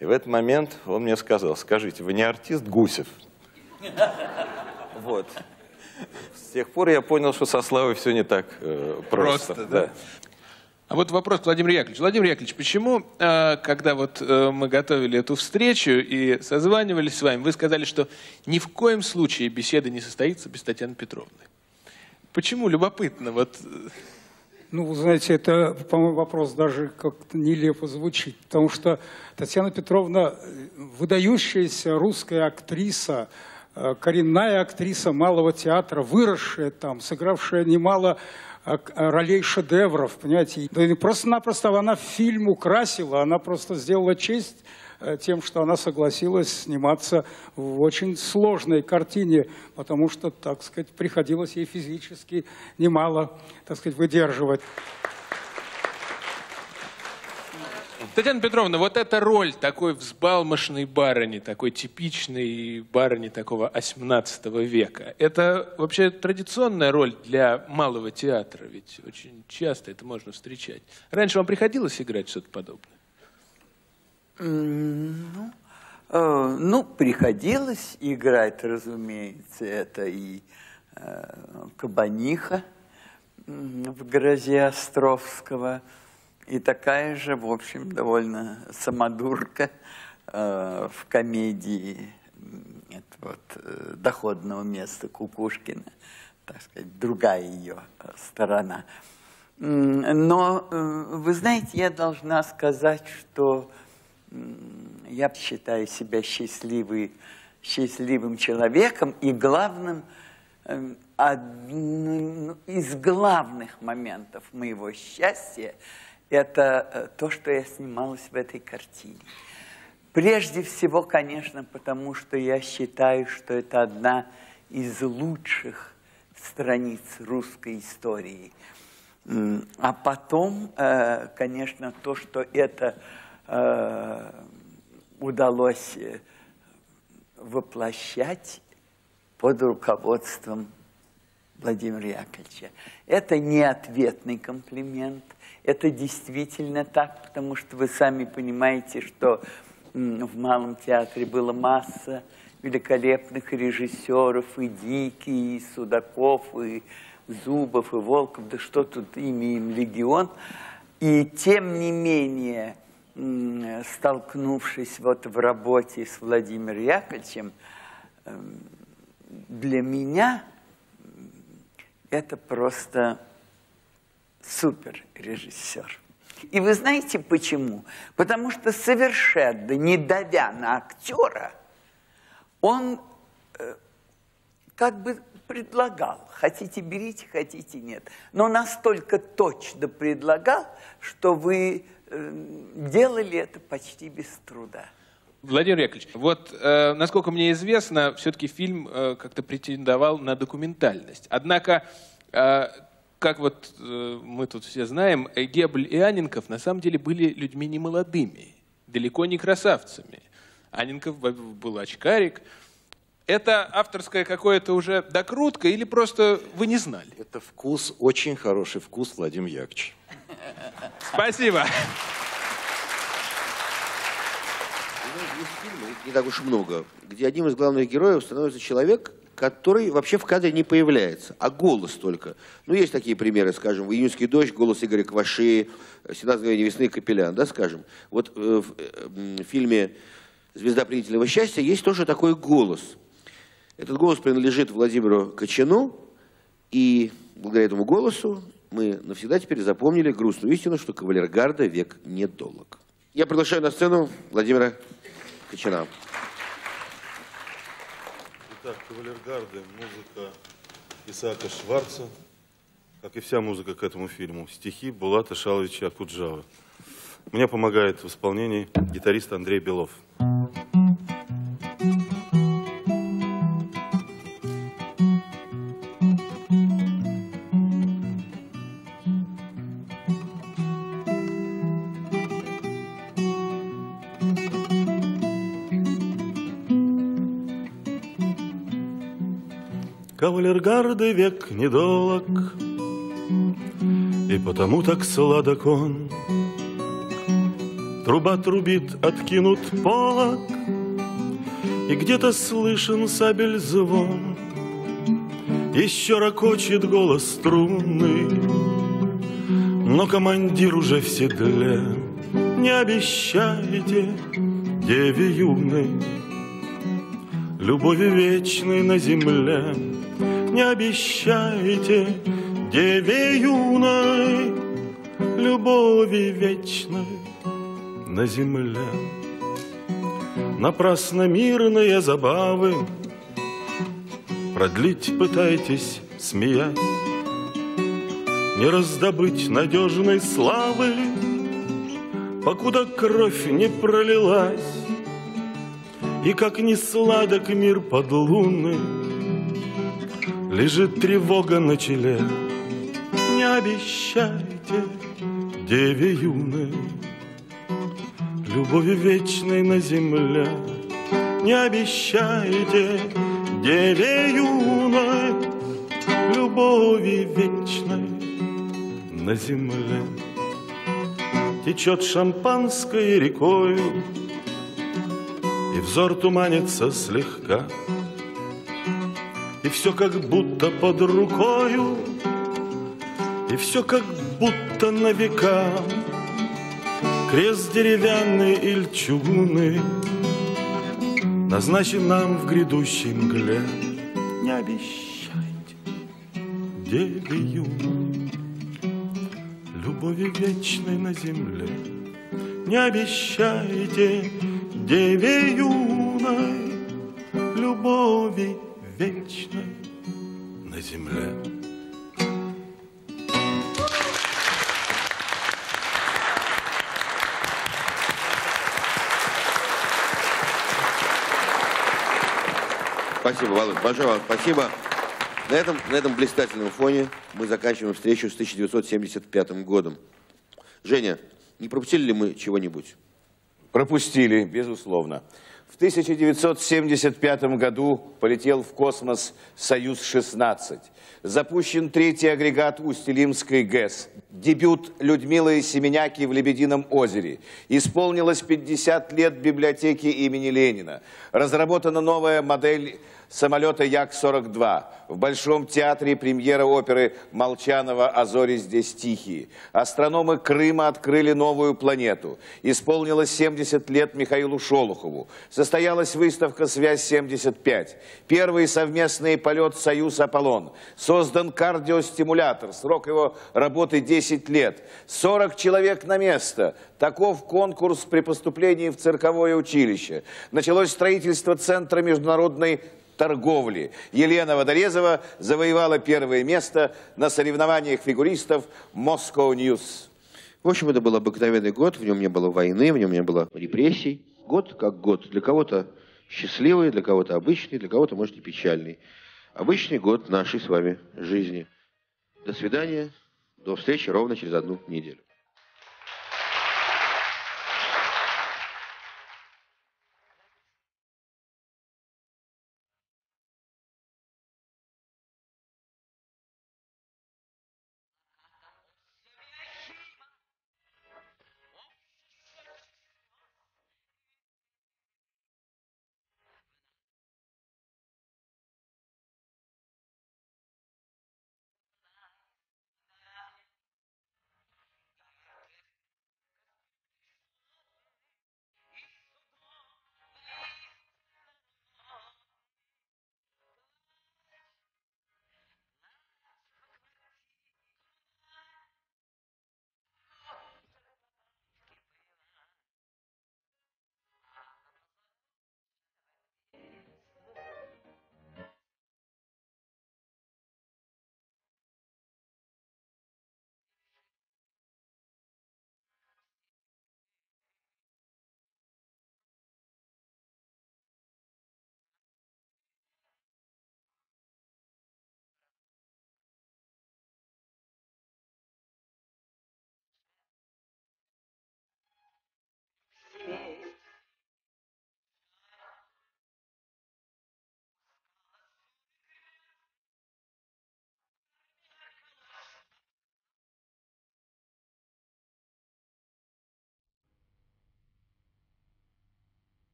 И в этот момент он мне сказал: скажите, вы не артист Гусев? Вот. С тех пор я понял, что со славой все не так просто. Просто, да. А вот вопрос к Владимиру Яковлевичу. Владимир Яковлевич, почему, когда вот мы готовили эту встречу и созванивались с вами, вы сказали, что ни в коем случае беседа не состоится без Татьяны Петровны? Почему? Любопытно. Вот. Ну, вы знаете, это, по-моему, вопрос даже как-то нелепо звучит, потому что Татьяна Петровна выдающаяся русская актриса, коренная актриса Малого театра, выросшая там, сыгравшая немало ролей шедевров, понимаете. Просто-напросто она фильм украсила, она просто сделала честь тем, что она согласилась сниматься в очень сложной картине, потому что, так сказать, приходилось ей физически немало, так сказать, выдерживать. Татьяна Петровна, вот эта роль такой взбалмошной барыни, такой типичной барыни такого 18 века, это вообще традиционная роль для Малого театра, ведь очень часто это можно встречать. Раньше вам приходилось играть что-то подобное? Ну, приходилось играть, разумеется, это и «Кабаниха» в «Грозе» Островского, и такая же, в общем, довольно самодурка в комедии «Доходного места» Кукушкина, так сказать, другая ее сторона. Но, вы знаете, я должна сказать, что я считаю себя счастливым человеком, и главным, один из главных моментов моего счастья — это то, что я снималась в этой картине. Прежде всего, конечно, потому что я считаю, что это одна из лучших страниц русской истории. А потом, конечно, то, что это удалось воплощать под руководством Владимира Яковлевича. Это не ответный комплимент, это действительно так, потому что вы сами понимаете, что в Малом театре была масса великолепных режиссеров, и Дикий, и Судаков, и Зубов, и Волков, да что тут ими, им легион. И тем не менее, столкнувшись вот в работе с Владимиром Яковлевичем, для меня это просто супер режиссер. И вы знаете почему? Потому что совершенно не давя на актера, он как бы предлагал. Хотите – берите, хотите – нет. Но настолько точно предлагал, что вы делали это почти без труда. Владимир Яковлевич, вот, насколько мне известно, все-таки фильм как-то претендовал на документальность. Однако, как вот мы тут все знаем, Геббель и Анненков на самом деле были людьми немолодыми, далеко не красавцами. Анненков был очкарик. Это авторская какая-то уже докрутка или просто вы не знали? Это вкус, очень хороший вкус, Владимир Яковлевич. Спасибо. Не так уж много, где одним из главных героев становится человек, который вообще в кадре не появляется, а голос только. Ну, есть такие примеры, скажем, «Июньский дождь», голос Игоря Кваши, «17 мгновений весны», Капелян, да, скажем. Вот в фильме «Звезда пленительного счастья» есть тоже такой голос. Этот голос принадлежит Владимиру Кочану, и благодаря этому голосу мы навсегда теперь запомнили грустную истину, что кавалергарда век недолог. Я приглашаю на сцену Владимира Кочана. Итак, «Кавалергарды» – музыка Исаака Шварца, как и вся музыка к этому фильму, стихи Булата Шаловича Акуджавы. Мне помогает в исполнении гитарист Андрей Белов. Кавалергарды век недолог, и потому так сладок он. Труба трубит, откинут полог, и где-то слышен сабель звон. Еще ракочет голос струнный, но командир уже в седле. Не обещайте, деве юной, любови вечной на земле. Не обещайте, деве юной, любови вечной на земле. Напрасно мирные забавы продлить пытайтесь, смеясь. Не раздобыть надежной славы, покуда кровь не пролилась. И как не сладок мир подлунный, лежит тревога на челе. Не обещайте, деве юной, любови вечной на земле. Не обещайте, деве юной, любови вечной на земле. Течет шампанское рекою, и взор туманится слегка. И все как будто под рукою, и все как будто на века. Крест деревянный или чугунный назначен нам в грядущей мгле. Не обещайте, деве юной, любови вечной на земле. Не обещайте, деве юной, любови вечной на земле. Спасибо, Володь. Большое вам спасибо. На этом блистательном фоне мы заканчиваем встречу с 1975 годом. Женя, не пропустили ли мы чего-нибудь? Пропустили, безусловно. В 1975 году полетел в космос «Союз-16». Запущен третий агрегат Усть-Илимской ГЭС. Дебют Людмилы Семеняки в «Лебедином озере». Исполнилось 50 лет библиотеки имени Ленина. Разработана новая модель самолета Як-42. В Большом театре премьера оперы Молчанова «А зори здесь тихие». Астрономы Крыма открыли новую планету. Исполнилось 70 лет Михаилу Шолохову. Состоялась выставка «Связь-75». Первый совместный полет «Союз-Аполлон». Создан кардиостимулятор. Срок его работы 10 лет. 40 человек на место. Таков конкурс при поступлении в цирковое училище. Началось строительство Центра международной торговли. Елена Водорезова завоевала первое место на соревнованиях фигуристов Moscow News. В общем, это был обыкновенный год. В нем не было войны, в нем не было репрессий. Год как год. Для кого-то счастливый, для кого-то обычный, для кого-то, может, и печальный. Обычный год нашей с вами жизни. До свидания. До встречи ровно через 1 неделю.